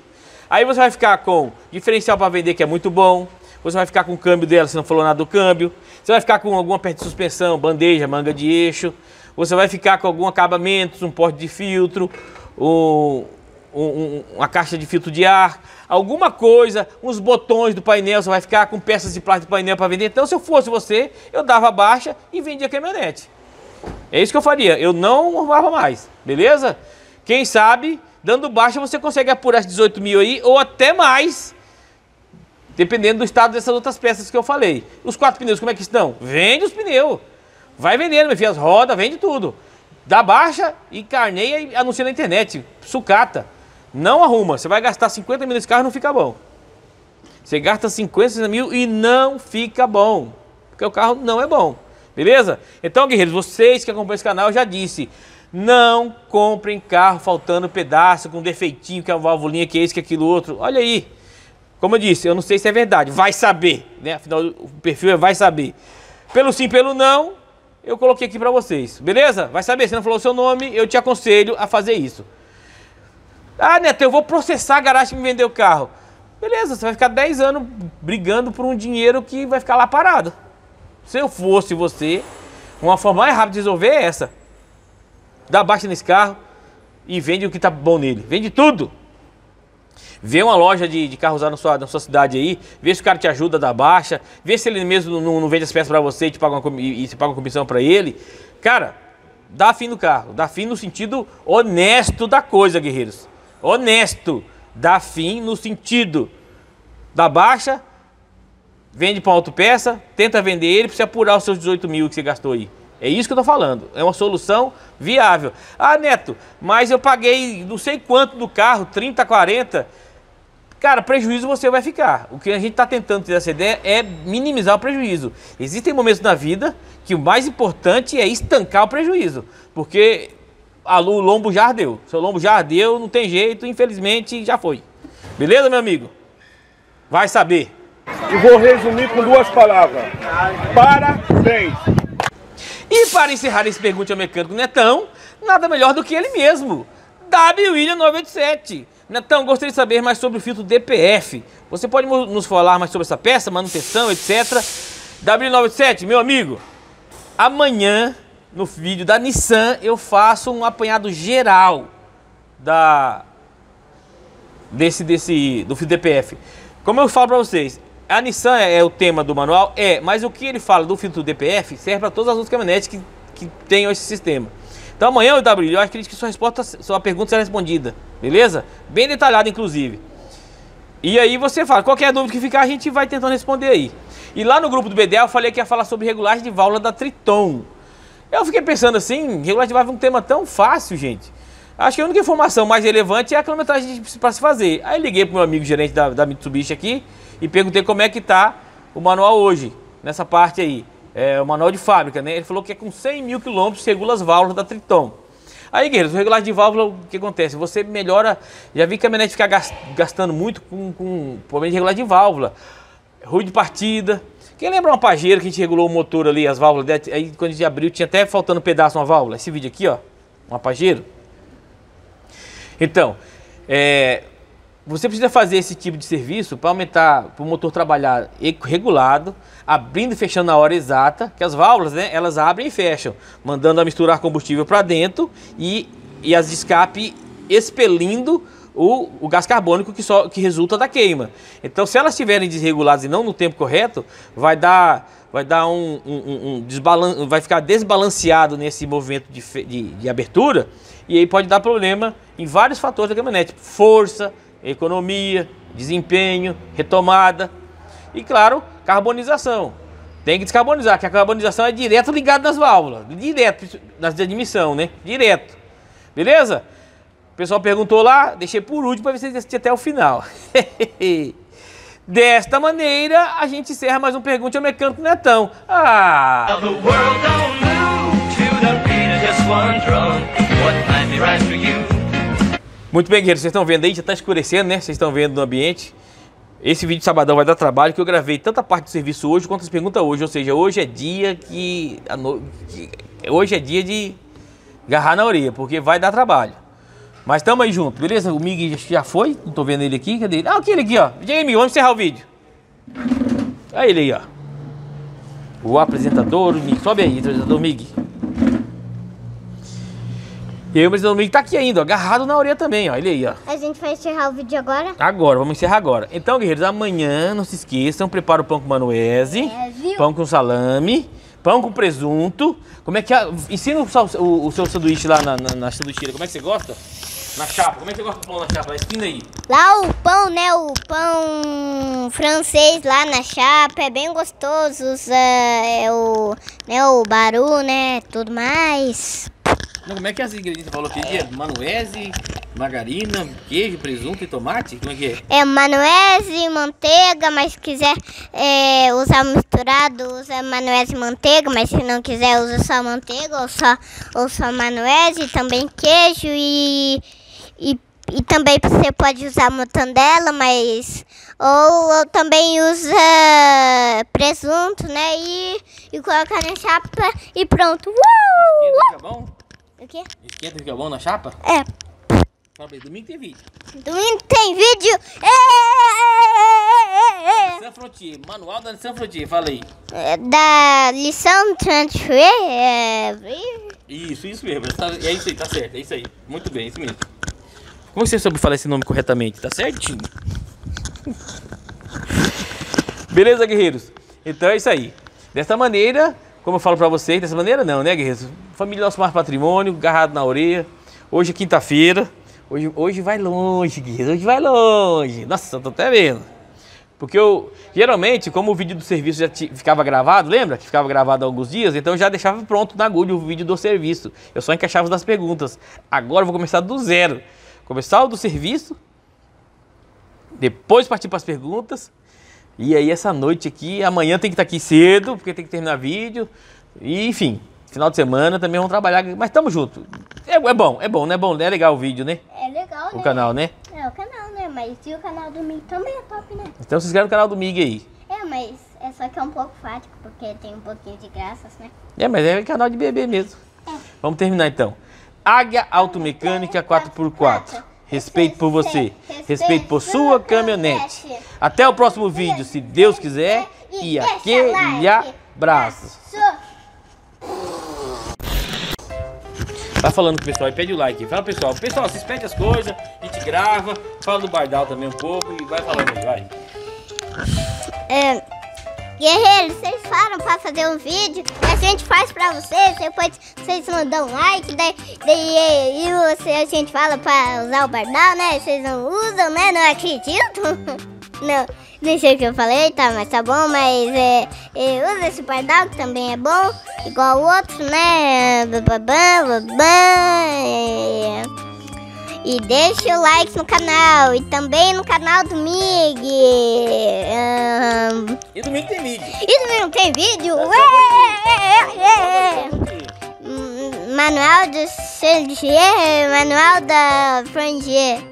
Aí você vai ficar com diferencial para vender, que é muito bom. Você vai ficar com o câmbio dela, você não falou nada do câmbio. Você vai ficar com alguma peça de suspensão, bandeja, manga de eixo. Você vai ficar com algum acabamento, um porte de filtro, um, um, uma caixa de filtro de ar, alguma coisa, uns botões do painel, você vai ficar com peças de plástico do painel para vender. Então, se eu fosse você, eu dava baixa e vendia a caminhonete. É isso que eu faria. Eu não arrumava mais, beleza? Quem sabe, dando baixa, você consegue apurar esses dezoito mil aí, ou até mais, dependendo do estado dessas outras peças que eu falei. Os quatro pneus, como é que estão? Vende os pneus. Vai vendendo, meu filho, as rodas, vende tudo. Dá baixa e carneia e anuncia na internet. Sucata. Não arruma, você vai gastar cinquenta mil nesse carro e não fica bom. Você gasta cinquenta mil e não fica bom, porque o carro não é bom, beleza? Então, guerreiros, vocês que acompanham esse canal, eu já disse, não comprem carro faltando pedaço, com defeitinho, que é uma valvulinha, que é isso, que é aquilo, outro. Olha aí, como eu disse, eu não sei se é verdade, vai saber, né? Afinal, o perfil é vai saber. Pelo sim, pelo não, eu coloquei aqui pra vocês, beleza? Vai saber, se não falou o seu nome, eu te aconselho a fazer isso. Ah, Neto, eu vou processar a garagem que me vendeu o carro. Beleza, você vai ficar dez anos brigando por um dinheiro que vai ficar lá parado. Se eu fosse você, uma forma mais rápida de resolver é essa. Dá baixa nesse carro e vende o que tá bom nele. Vende tudo. Vê uma loja de, de carro usado na sua, na sua cidade aí, vê se o cara te ajuda a dar baixa, vê se ele mesmo não, não vende as peças para você e, te paga uma, e, e você paga uma comissão para ele. Cara, dá fim no carro. Dá fim no sentido honesto da coisa, guerreiros. Honesto, dá fim no sentido da baixa, vende para autopeça, tenta vender ele para você apurar os seus dezoito mil que você gastou aí. É isso que eu tô falando, é uma solução viável. Ah, Neto, mas eu paguei não sei quanto do carro, trinta, quarenta. Cara, prejuízo você vai ficar. O que a gente tá tentando ter essa ideia é minimizar o prejuízo. Existem momentos na vida que o mais importante é estancar o prejuízo, porque... Ah, o lombo já ardeu. Seu lombo já ardeu, não tem jeito, infelizmente já foi. Beleza, meu amigo? Vai saber. e vou resumir com duas palavras. Parabéns! E para encerrar esse pergunte ao mecânico Netão, nada melhor do que ele mesmo, W William nove oito sete. Netão, gostaria de saber mais sobre o filtro D P F. Você pode nos falar mais sobre essa peça, manutenção, etcétera. W nove oito sete, meu amigo, amanhã, no vídeo da Nissan, eu faço um apanhado geral da, desse, desse, do filtro D P F. Como eu falo para vocês, a Nissan é o tema do manual, é, mas o que ele fala do filtro D P F serve para todas as outras caminhonetes que, que tenham esse sistema. Então amanhã, o W, eu acredito que sua, resposta, sua pergunta será respondida, beleza? Bem detalhada, inclusive. E aí você fala, qualquer dúvida que ficar, a gente vai tentando responder aí. E lá no grupo do B D A, eu falei que ia falar sobre regulagem de válvula da Triton. Eu fiquei pensando assim, regulagem de válvula é um tema tão fácil, gente. Acho que a única informação mais relevante é a quilometragem para se fazer. Aí liguei pro meu amigo gerente da, da Mitsubishi aqui e perguntei como é que tá o manual hoje, nessa parte aí. É, o manual de fábrica, né? Ele falou que é com cem mil quilômetros, regula as válvulas da Triton. Aí, guerreiros, o regulagem de válvula, o que acontece? Você melhora... Já vi caminhonete ficar gastando muito com, com problema de regulagem de válvula. Ruído de partida. Quem lembra uma Pajero que a gente regulou o motor ali, as válvulas dela? Aí, quando a gente abriu, tinha até faltando um pedaço uma válvula. Esse vídeo aqui, ó. Uma Pajero. Então, é... Você precisa fazer esse tipo de serviço para aumentar, para o motor trabalhar regulado, abrindo e fechando na hora exata, que as válvulas, né, elas abrem e fecham, mandando a misturar combustível para dentro e, e as de escape expelindo o, o gás carbônico que, só, que resulta da queima. Então, se elas estiverem desreguladas e não no tempo correto, vai dar, vai dar um, um, um desbalan, vai ficar desbalanceado nesse movimento de, de, de abertura e aí pode dar problema em vários fatores da caminhonete, força, economia, desempenho, retomada e, claro, carbonização. Tem que descarbonizar, que a carbonização é direto ligada nas válvulas, direto, nas de admissão, né? Direto. Beleza? O pessoal perguntou lá, deixei por último para vocês assistirem até o final. Desta maneira, a gente encerra mais um Pergunte ao Mecânico Netão. Ah! Muito bem, guerreiros, vocês estão vendo aí, já está escurecendo, né? Vocês estão vendo no ambiente. Esse vídeo de sabadão vai dar trabalho, que eu gravei tanta parte do serviço hoje quanto as perguntas hoje. Ou seja, hoje é dia que... A no... que... Hoje é dia de agarrar na orelha, porque vai dar trabalho. Mas estamos aí junto, beleza? O Miguel já foi, não estou vendo ele aqui, cadê ele? Ah, aquele aqui, ó. Diga aí, Miguel, vamos encerrar o vídeo. Olha ele aí, ó. O apresentador, o Miguel. Sobe aí, o apresentador Miguel. E aí o meu amigo tá aqui ainda, ó, agarrado na orelha também, ó, ele aí, ó. A gente vai encerrar o vídeo agora? Agora, vamos encerrar agora. Então, guerreiros, amanhã, não se esqueçam, prepara o pão com maionese, é, pão com salame, pão com presunto. Como é que é? Ensina o, o, o seu sanduíche lá na, na, na sanduícheira, como é que você gosta? Na chapa, como é que você gosta do pão na chapa? Ensina aí. Lá o pão, né, o pão francês lá na chapa, é bem gostoso, usa, é o, né, o baru, né, tudo mais... Não, como é que é as ingredientes que você falou aqui? É maionese, margarina, queijo, presunto e tomate? Como é que é? É maionese, manteiga, mas se quiser é, usar misturado, usa maionese e manteiga, mas se não quiser usa só manteiga ou só, ou só maionese, também queijo e, e, e também você pode usar mortandela, mas... Ou, ou também usa presunto, né? E, e colocar na chapa e pronto. Uh! Tá bom? O quê? Esquenta, fica bom na chapa? É. Domingo tem vídeo. Domingo tem vídeo. É. Nissan Frontier, manual da Nissan Frontier, fala aí. É, da Nissan Frontier. É... Isso, isso mesmo. É isso aí, tá certo, é isso aí. Muito bem, é isso mesmo. Como você soube falar esse nome corretamente? Tá certinho. Beleza, guerreiros? Então é isso aí. Dessa maneira... Como eu falo pra vocês, dessa maneira não, né, guerreiros? Família Nosso Mais Patrimônio, agarrado na orelha. Hoje é quinta-feira. Hoje, hoje vai longe, guerreiros. Hoje vai longe. Nossa, eu tô até vendo. Porque eu, geralmente, como o vídeo do serviço já ficava gravado, lembra? Que ficava gravado há alguns dias, então eu já deixava pronto na agulha o vídeo do serviço. Eu só encaixava das perguntas. Agora eu vou começar do zero. Começar o do serviço, depois partir pras perguntas. E aí essa noite aqui, amanhã tem que estar aqui cedo, porque tem que terminar vídeo. E, enfim, final de semana também vamos trabalhar, mas tamo junto. É, é bom, é bom, né? É bom, é legal o vídeo, né? É legal, o né? O canal, né? É o canal, né? Mas e o canal do Mig também é top, né? Então se inscreve no canal do Mig aí. É, mas é só que é um pouco fático, porque tem um pouquinho de graças, né? É, mas é canal de bebê mesmo. É. Vamos terminar então. Águia Automecânica quatro por quatro. Respeito por você. Respeito por sua caminhonete. Até o próximo vídeo, se Deus quiser. E aquele abraço. Vai falando com o pessoal e pede o like. Fala, pessoal. Pessoal, vocês pedem as coisas, a gente grava, fala do Bardal também um pouco e vai falando aí, vai. É, guerreiros, vocês falam pra fazer um vídeo, a gente faz pra vocês, depois vocês mandam um like, daí, daí e você, a gente fala pra usar o Bardal, né? Vocês não usam, né? Não acredito. Não, não sei o que eu falei, tá, mas tá bom, mas é, é, usa esse Bardal que também é bom. Igual o outro, né? E deixa o like no canal. E também no canal do Mig. Um... E domingo tem vídeo. E domingo tem vídeo? Ué! Manual do Sandier, Manual da Frangier.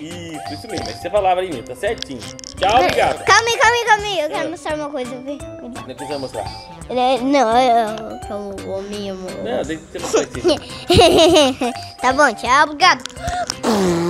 Isso, isso mesmo. Essa palavra aí mesmo, tá certinho. Tchau, obrigado. Calma aí, calma aí, calma aí. Eu quero mostrar uma coisa. O que você vai mostrar? Não, eu sou o homem. Não, deixa você mostrar isso. Tá bom, tchau, obrigado.